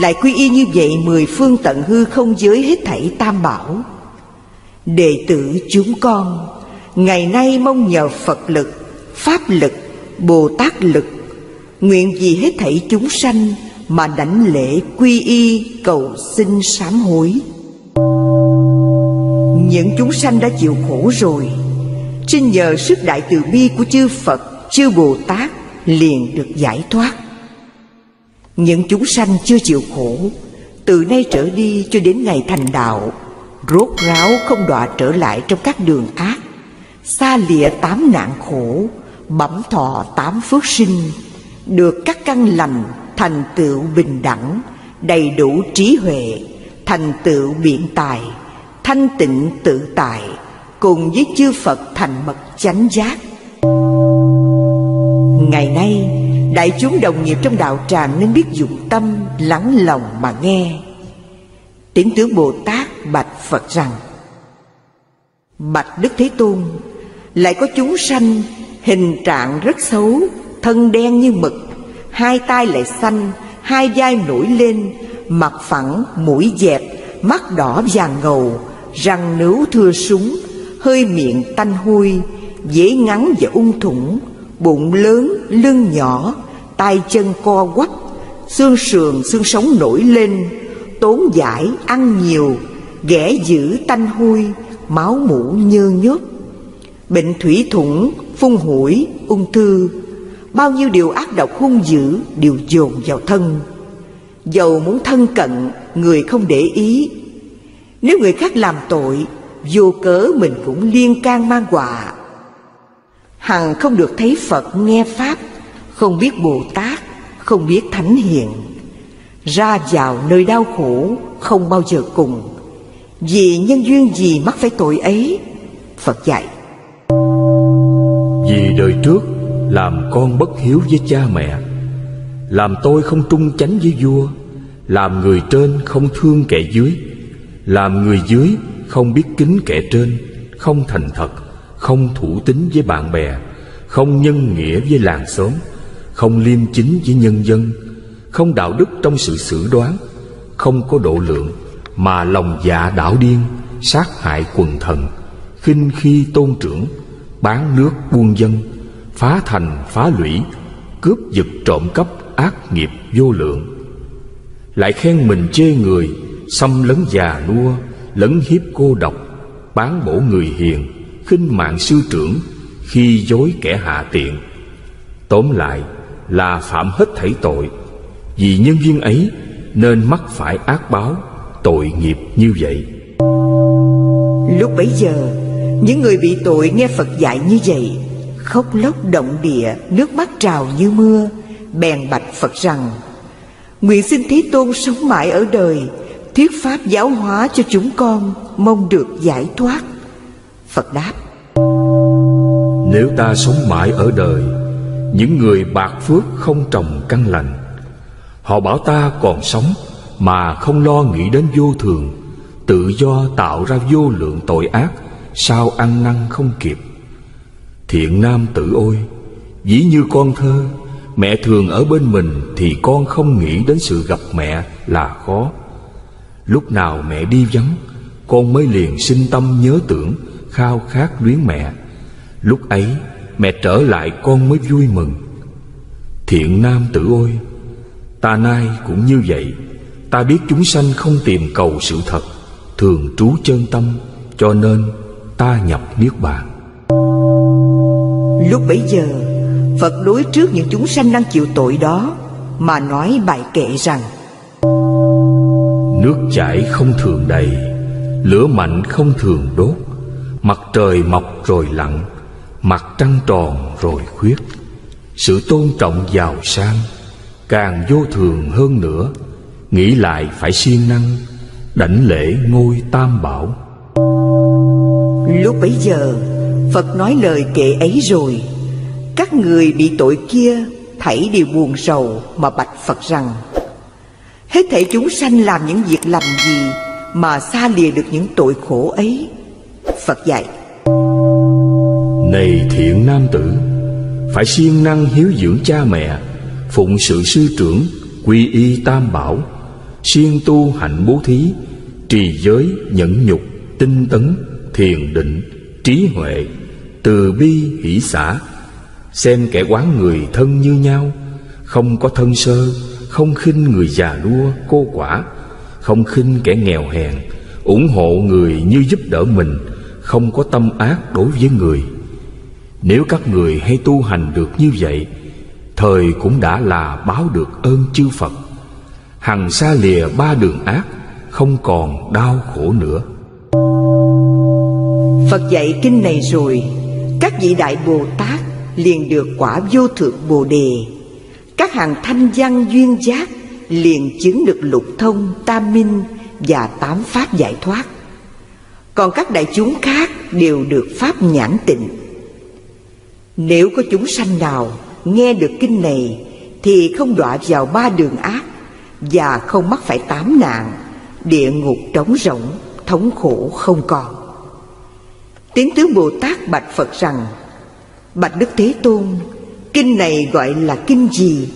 Lại quy y như vậy 10 phương tận hư không giới hết thảy tam bảo. Đệ tử chúng con ngày nay mong nhờ Phật lực, Pháp lực, Bồ Tát lực, nguyện vì hết thảy chúng sanh mà đảnh lễ quy y cầu xin sám hối. Những chúng sanh đã chịu khổ rồi, xin nhờ sức đại từ bi của chư Phật, chư Bồ Tát liền được giải thoát. Những chúng sanh chưa chịu khổ, từ nay trở đi cho đến ngày thành đạo, rốt ráo không đọa trở lại trong các đường ác, xa lìa 8 nạn khổ, bẩm thọ 8 phước sinh, được các căn lành, thành tựu bình đẳng, đầy đủ trí huệ, thành tựu biện tài, thanh tịnh tự tại, cùng với chư Phật thành mật chánh giác. Ngày nay đại chúng đồng nghiệp trong đạo tràng nên biết dụng tâm lắng lòng mà nghe. Tín tướng Bồ Tát bạch Phật rằng: bạch Đức Thế Tôn, lại có chúng sanh hình trạng rất xấu, thân đen như mực, hai tai lại xanh, hai vai nổi lên, mặt phẳng, mũi dẹp, mắt đỏ vàng ngầu, răng nướu thưa súng, hơi miệng tanh hôi, dễ ngắn và ung thủng, bụng lớn, lưng nhỏ, tay chân co quắp, xương sườn, xương sống nổi lên, tốn dãi, ăn nhiều, ghẻ dữ tanh hôi, máu mũ nhơ nhớp, bệnh thủy thủng, phun hủi, ung thư, bao nhiêu điều ác độc hung dữ đều dồn vào thân. Dầu muốn thân cận, người không để ý. Nếu người khác làm tội, vô cớ mình cũng liên can mang họa. Hằng không được thấy Phật nghe Pháp, không biết Bồ Tát, không biết Thánh Hiền. Ra vào nơi đau khổ, không bao giờ cùng. Vì nhân duyên gì mắc phải tội ấy? Phật dạy: vì đời trước làm con bất hiếu với cha mẹ, làm tôi không trung chánh với vua, làm người trên không thương kẻ dưới, làm người dưới không biết kính kẻ trên, không thành thật, không thủ tín với bạn bè, không nhân nghĩa với làng xóm, không liêm chính với nhân dân, không đạo đức trong sự xử đoán, không có độ lượng, mà lòng dạ đảo điên, sát hại quần thần, khinh khi tôn trưởng, bán nước buôn dân, phá thành phá lũy, cướp giật trộm cắp, ác nghiệp vô lượng. Lại khen mình chê người, xâm lấn già nua, lấn hiếp cô độc, bán bổ người hiền, khinh mạng sư trưởng, khi dối kẻ hạ tiện. Tóm lại là phạm hết thảy tội. Vì nhân viên ấy nên mắc phải ác báo, tội nghiệp như vậy. Lúc bấy giờ, những người bị tội nghe Phật dạy như vậy, khóc lóc động địa, nước mắt trào như mưa, bèn bạch Phật rằng: nguyện xin Thế Tôn sống mãi ở đời, thuyết pháp giáo hóa cho chúng con, mong được giải thoát. Phật đáp: nếu ta sống mãi ở đời, những người bạc phước không trồng căn lành, họ bảo ta còn sống mà không lo nghĩ đến vô thường, tự do tạo ra vô lượng tội ác, sao ăn năn không kịp. Thiện nam tử ôi, ví như con thơ, mẹ thường ở bên mình thì con không nghĩ đến sự gặp mẹ là khó. Lúc nào mẹ đi vắng, con mới liền sinh tâm nhớ tưởng, khao khát luyến mẹ. Lúc ấy mẹ trở lại con mới vui mừng. Thiện nam tử ôi, ta nay cũng như vậy. Ta biết chúng sanh không tìm cầu sự thật, thường trú chân tâm, cho nên ta nhập niết bàn. Lúc bấy giờ, Phật đối trước những chúng sanh đang chịu tội đó mà nói bài kệ rằng: nước chảy không thường đầy, lửa mạnh không thường đốt, mặt trời mọc rồi lặn, mặt trăng tròn rồi khuyết. Sự tôn trọng giàu sang càng vô thường hơn nữa, nghĩ lại phải siêng năng, đảnh lễ ngôi Tam Bảo. Lúc bấy giờ, Phật nói lời kệ ấy rồi, các người bị tội kia thảy đều buồn rầu mà bạch Phật rằng: hết thảy chúng sanh làm những việc lành gì mà xa lìa được những tội khổ ấy? Phật dạy: này thiện nam tử, phải siêng năng hiếu dưỡng cha mẹ, phụng sự sư trưởng, quy y Tam Bảo, siêng tu hạnh bố thí, trì giới, nhẫn nhục, tinh tấn, thiền định, trí huệ, từ bi, hỷ xả, xem kẻ oán người thân như nhau, không có thân sơ, không khinh người già nua cô quả, không khinh kẻ nghèo hèn, ủng hộ người như giúp đỡ mình, không có tâm ác đối với người. Nếu các người hay tu hành được như vậy, thời cũng đã là báo được ơn chư Phật, hằng xa lìa ba đường ác, không còn đau khổ nữa. Phật dạy kinh này rồi, các vị Đại Bồ Tát liền được quả vô thượng Bồ Đề, các hàng thanh văn duyên giác liền chứng được lục thông, tam minh và tám pháp giải thoát. Còn các đại chúng khác đều được pháp nhãn tịnh. Nếu có chúng sanh nào nghe được kinh này thì không đọa vào ba đường ác và không mắc phải tám nạn, địa ngục trống rỗng, thống khổ không còn. Tiếng tướng Bồ Tát bạch Phật rằng: bạch Đức Thế Tôn, kinh này gọi là kinh gì?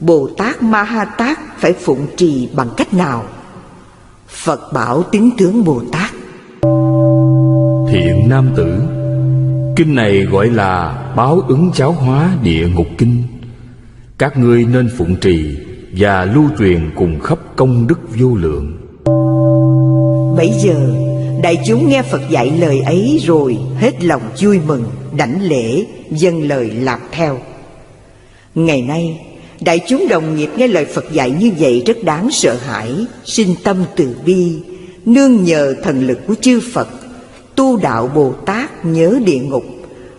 Bồ Tát Ma Ha Tát phải phụng trì bằng cách nào? Phật bảo tiếng tướng Bồ Tát: thiện nam tử, kinh này gọi là Báo Ứng Giáo Hóa Địa Ngục Kinh. Các ngươi nên phụng trì và lưu truyền cùng khắp công đức vô lượng. Bấy giờ, đại chúng nghe Phật dạy lời ấy rồi hết lòng vui mừng, đảnh lễ, dâng lời làm theo. Ngày nay, đại chúng đồng nghiệp nghe lời Phật dạy như vậy rất đáng sợ hãi, sinh tâm từ bi, nương nhờ thần lực của chư Phật, tu đạo Bồ Tát nhớ địa ngục,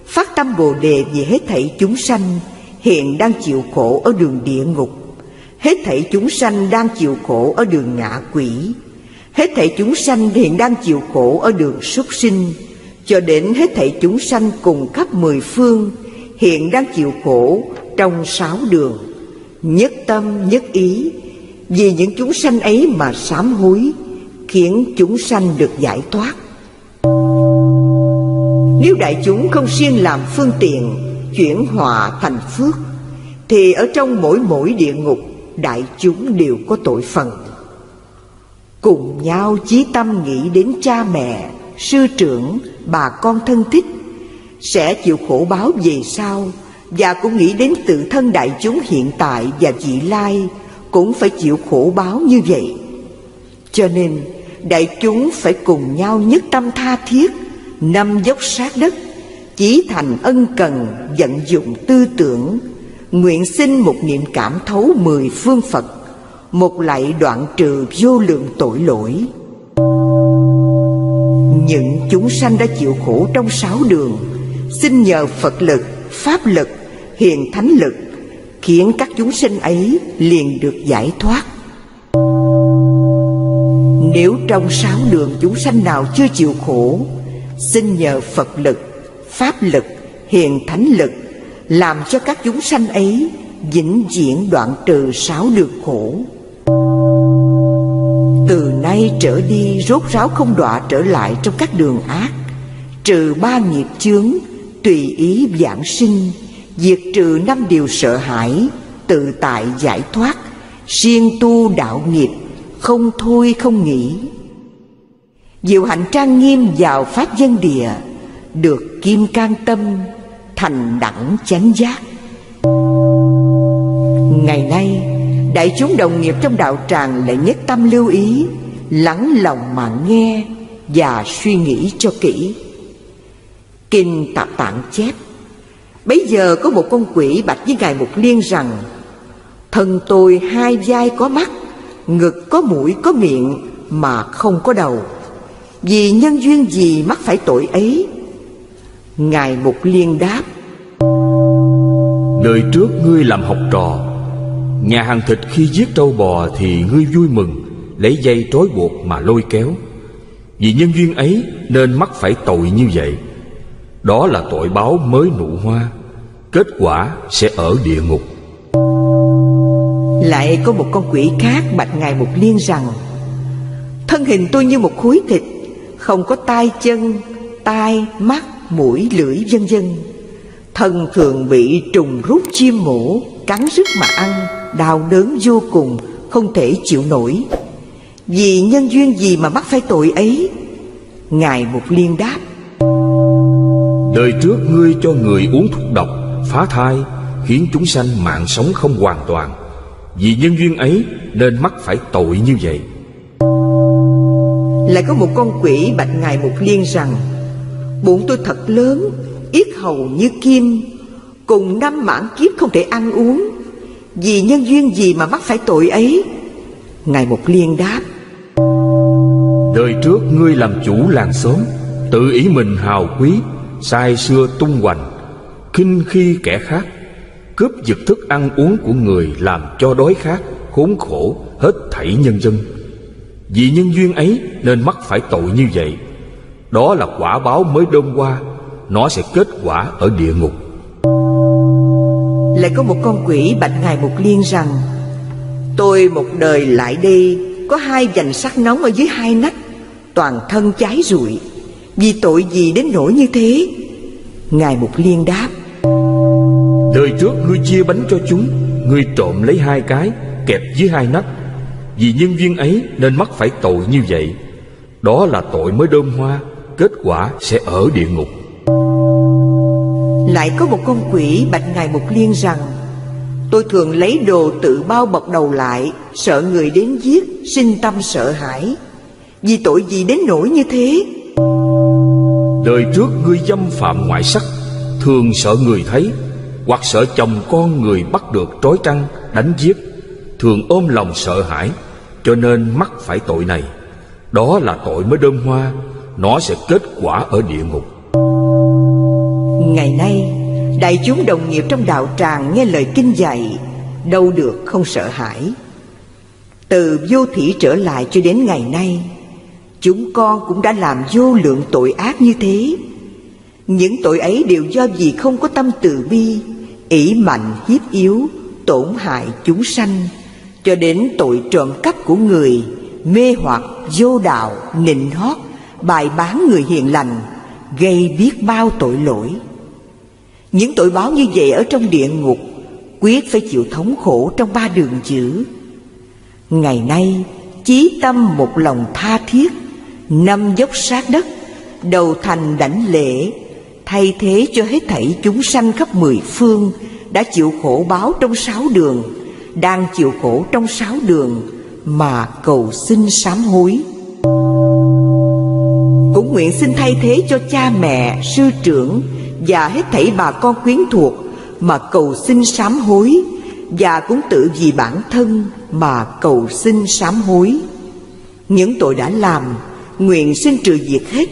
phát tâm Bồ Đề vì hết thảy chúng sanh hiện đang chịu khổ ở đường địa ngục, hết thảy chúng sanh đang chịu khổ ở đường ngạ quỷ, hết thảy chúng sanh hiện đang chịu khổ ở đường súc sinh, cho đến hết thảy chúng sanh cùng khắp mười phương hiện đang chịu khổ trong sáu đường. Nhất tâm nhất ý vì những chúng sanh ấy mà sám hối, khiến chúng sanh được giải thoát. Nếu đại chúng không siêng làm phương tiện chuyển họa thành phước, thì ở trong mỗi địa ngục, đại chúng đều có tội phần. Cùng nhau chí tâm nghĩ đến cha mẹ, sư trưởng, bà con thân thích sẽ chịu khổ báo về sau, và cũng nghĩ đến tự thân đại chúng hiện tại và vị lai cũng phải chịu khổ báo như vậy. Cho nên đại chúng phải cùng nhau nhất tâm tha thiết, năm dốc sát đất, chí thành ân cần, vận dụng tư tưởng, nguyện xin một niệm cảm thấu 10 phương Phật, một lạy đoạn trừ vô lượng tội lỗi. Những chúng sanh đã chịu khổ trong 6 đường, xin nhờ Phật lực, Pháp lực, Hiền Thánh lực, khiến các chúng sinh ấy liền được giải thoát. Nếu trong 6 đường chúng sanh nào chưa chịu khổ, xin nhờ Phật lực, Pháp lực, Hiền Thánh lực, làm cho các chúng sanh ấy vĩnh viễn đoạn trừ 6 đường khổ. Từ nay trở đi rốt ráo không đọa trở lại trong các đường ác, trừ 3 nghiệp chướng, tùy ý vãng sinh, diệt trừ 5 điều sợ hãi, tự tại giải thoát, siêng tu đạo nghiệp, không thôi không nghỉ. Diệu hạnh trang nghiêm vào pháp dân địa, được kim cang tâm, thành đẳng chánh giác. Ngày nay, đại chúng đồng nghiệp trong đạo tràng lại nhất tâm lưu ý, lắng lòng mà nghe và suy nghĩ cho kỹ. Kinh Tạp Tạng chép, bấy giờ có một con quỷ bạch với Ngài Mục Liên rằng: thân tôi 2 vai có mắt, ngực có mũi có miệng mà không có đầu, vì nhân duyên gì mắc phải tội ấy? Ngài Mục Liên đáp: đời trước ngươi làm học trò nhà hàng thịt, khi giết trâu bò thì ngươi vui mừng, lấy dây trói buộc mà lôi kéo. Vì nhân duyên ấy nên mắc phải tội như vậy. Đó là tội báo mới nụ hoa, kết quả sẽ ở địa ngục. Lại có một con quỷ khác bạch Ngài Mục Liên rằng: thân hình tôi như một khối thịt, không có tay chân, tai, mắt, mũi, lưỡi, vân vân. Thân thường bị trùng rút chim mổ, cắn rứt mà ăn, đau đớn vô cùng, không thể chịu nổi. Vì nhân duyên gì mà mắc phải tội ấy? Ngài Mục Liên đáp: đời trước ngươi cho người uống thuốc độc, phá thai, khiến chúng sanh mạng sống không hoàn toàn. Vì nhân duyên ấy nên mắc phải tội như vậy. Lại có một con quỷ bạch Ngài Mục Liên rằng: bụng tôi thật lớn, yết hầu như kim, cùng 5 mãn kiếp không thể ăn uống. Vì nhân duyên gì mà mắc phải tội ấy? Ngài Mục Liên đáp: đời trước ngươi làm chủ làng xóm, tự ý mình hào quý, sai xưa tung hoành, khinh khi kẻ khác, cướp giật thức ăn uống của người, làm cho đói khát, khốn khổ hết thảy nhân dân. Vì nhân duyên ấy nên mắc phải tội như vậy. Đó là quả báo mới đơm hoa, nó sẽ kết quả ở địa ngục. Lại có một con quỷ bạch Ngài Mục Liên rằng: tôi một đời lại đây có 2 vành sắc nóng ở dưới 2 nách, toàn thân cháy rụi. Vì tội gì đến nỗi như thế? Ngài Mục Liên đáp: đời trước ngươi chia bánh cho chúng, ngươi trộm lấy 2 cái, kẹp dưới 2 nách. Vì nhân duyên ấy nên mắc phải tội như vậy. Đó là tội mới đơm hoa, kết quả sẽ ở địa ngục. Lại có một con quỷ bạch Ngài Mục Liên rằng: tôi thường lấy đồ tự bao bọc đầu lại, sợ người đến giết, sinh tâm sợ hãi. Vì tội gì đến nỗi như thế? Đời trước ngươi dâm phạm ngoại sắc, thường sợ người thấy, hoặc sợ chồng con người bắt được trói trăng, đánh giết, thường ôm lòng sợ hãi, cho nên mắc phải tội này. Đó là tội mới đơm hoa, nó sẽ kết quả ở địa ngục. Ngày nay, đại chúng đồng nghiệp trong đạo tràng nghe lời kinh dạy, đâu được không sợ hãi. Từ vô thủy trở lại cho đến ngày nay, chúng con cũng đã làm vô lượng tội ác như thế. Những tội ấy đều do vì không có tâm từ bi, ỷ mạnh hiếp yếu, tổn hại chúng sanh, cho đến tội trộm cắp của người, mê hoặc, vô đạo, nịnh hót, bài bán người hiền lành, gây biết bao tội lỗi. Những tội báo như vậy ở trong địa ngục quyết phải chịu thống khổ trong ba đường dữ. Ngày nay chí tâm một lòng tha thiết, năm dốc sát đất, đầu thành đảnh lễ, thay thế cho hết thảy chúng sanh khắp mười phương đã chịu khổ báo trong sáu đường, đang chịu khổ trong sáu đường mà cầu xin sám hối. Cũng nguyện xin thay thế cho cha mẹ, sư trưởng và hết thảy bà con quyến thuộc mà cầu xin sám hối, và cũng tự vì bản thân mà cầu xin sám hối. Những tội đã làm nguyện xin trừ diệt hết,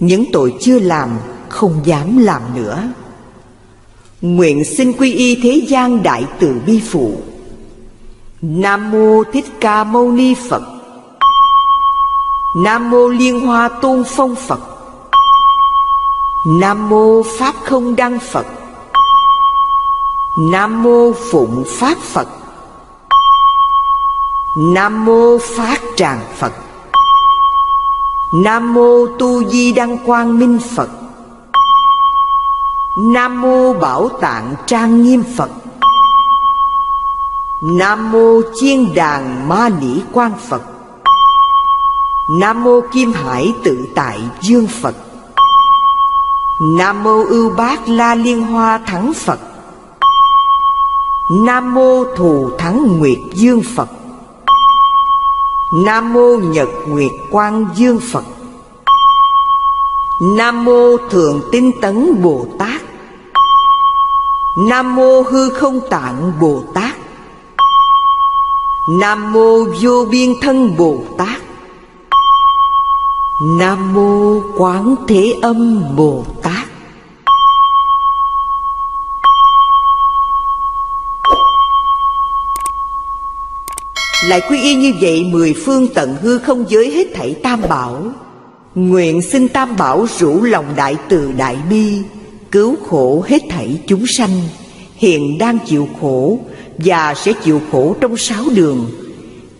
những tội chưa làm không dám làm nữa. Nguyện xin quy y thế gian đại từ bi phụ. Nam mô Thích Ca Mâu Ni Phật. Nam mô Liên Hoa Tôn Phong Phật. Nam mô Pháp Không Đăng Phật. Nam mô Phụng Pháp Phật. Nam mô Phát Tràng Phật. Nam mô Tu Di Đăng Quang Minh Phật. Nam mô Bảo Tạng Trang Nghiêm Phật. Nam mô Chiên Đàn Ma Nỉ Quang Phật. Nam mô Kim Hải Tự Tại Dương Phật. Nam mô Ưu Bát La Liên Hoa Thắng Phật. Nam mô Thù Thắng Nguyệt Dương Phật. Nam mô Nhật Nguyệt Quang Dương Phật. Nam mô Thường Tinh Tấn Bồ Tát. Nam mô Hư Không Tạng Bồ Tát. Nam mô Vô Biên Thân Bồ Tát. Nam mô Quán Thế Âm Bồ Tát. Lại quy y như vậy mười phương tận hư không giới hết thảy tam bảo, nguyện xin tam bảo rủ lòng đại từ đại bi, cứu khổ hết thảy chúng sanh hiện đang chịu khổ và sẽ chịu khổ trong sáu đường,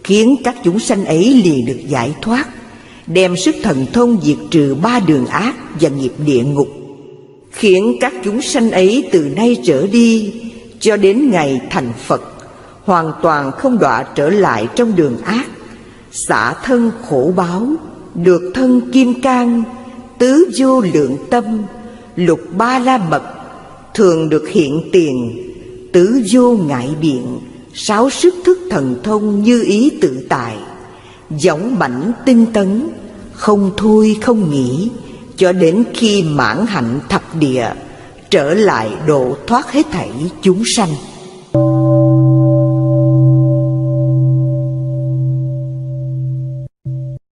khiến các chúng sanh ấy liền được giải thoát, đem sức thần thông diệt trừ ba đường ác và nghiệp địa ngục, khiến các chúng sanh ấy từ nay trở đi cho đến ngày thành Phật hoàn toàn không đọa trở lại trong đường ác, xả thân khổ báo, được thân Kim Cang, tứ vô lượng tâm, lục ba la mật, thường được hiện tiền, tứ vô ngại biện, sáu sức thức thần thông như ý tự tại, dõng mãnh tinh tấn, không thôi không nghỉ, cho đến khi mãn hạnh thập địa, trở lại độ thoát hết thảy chúng sanh.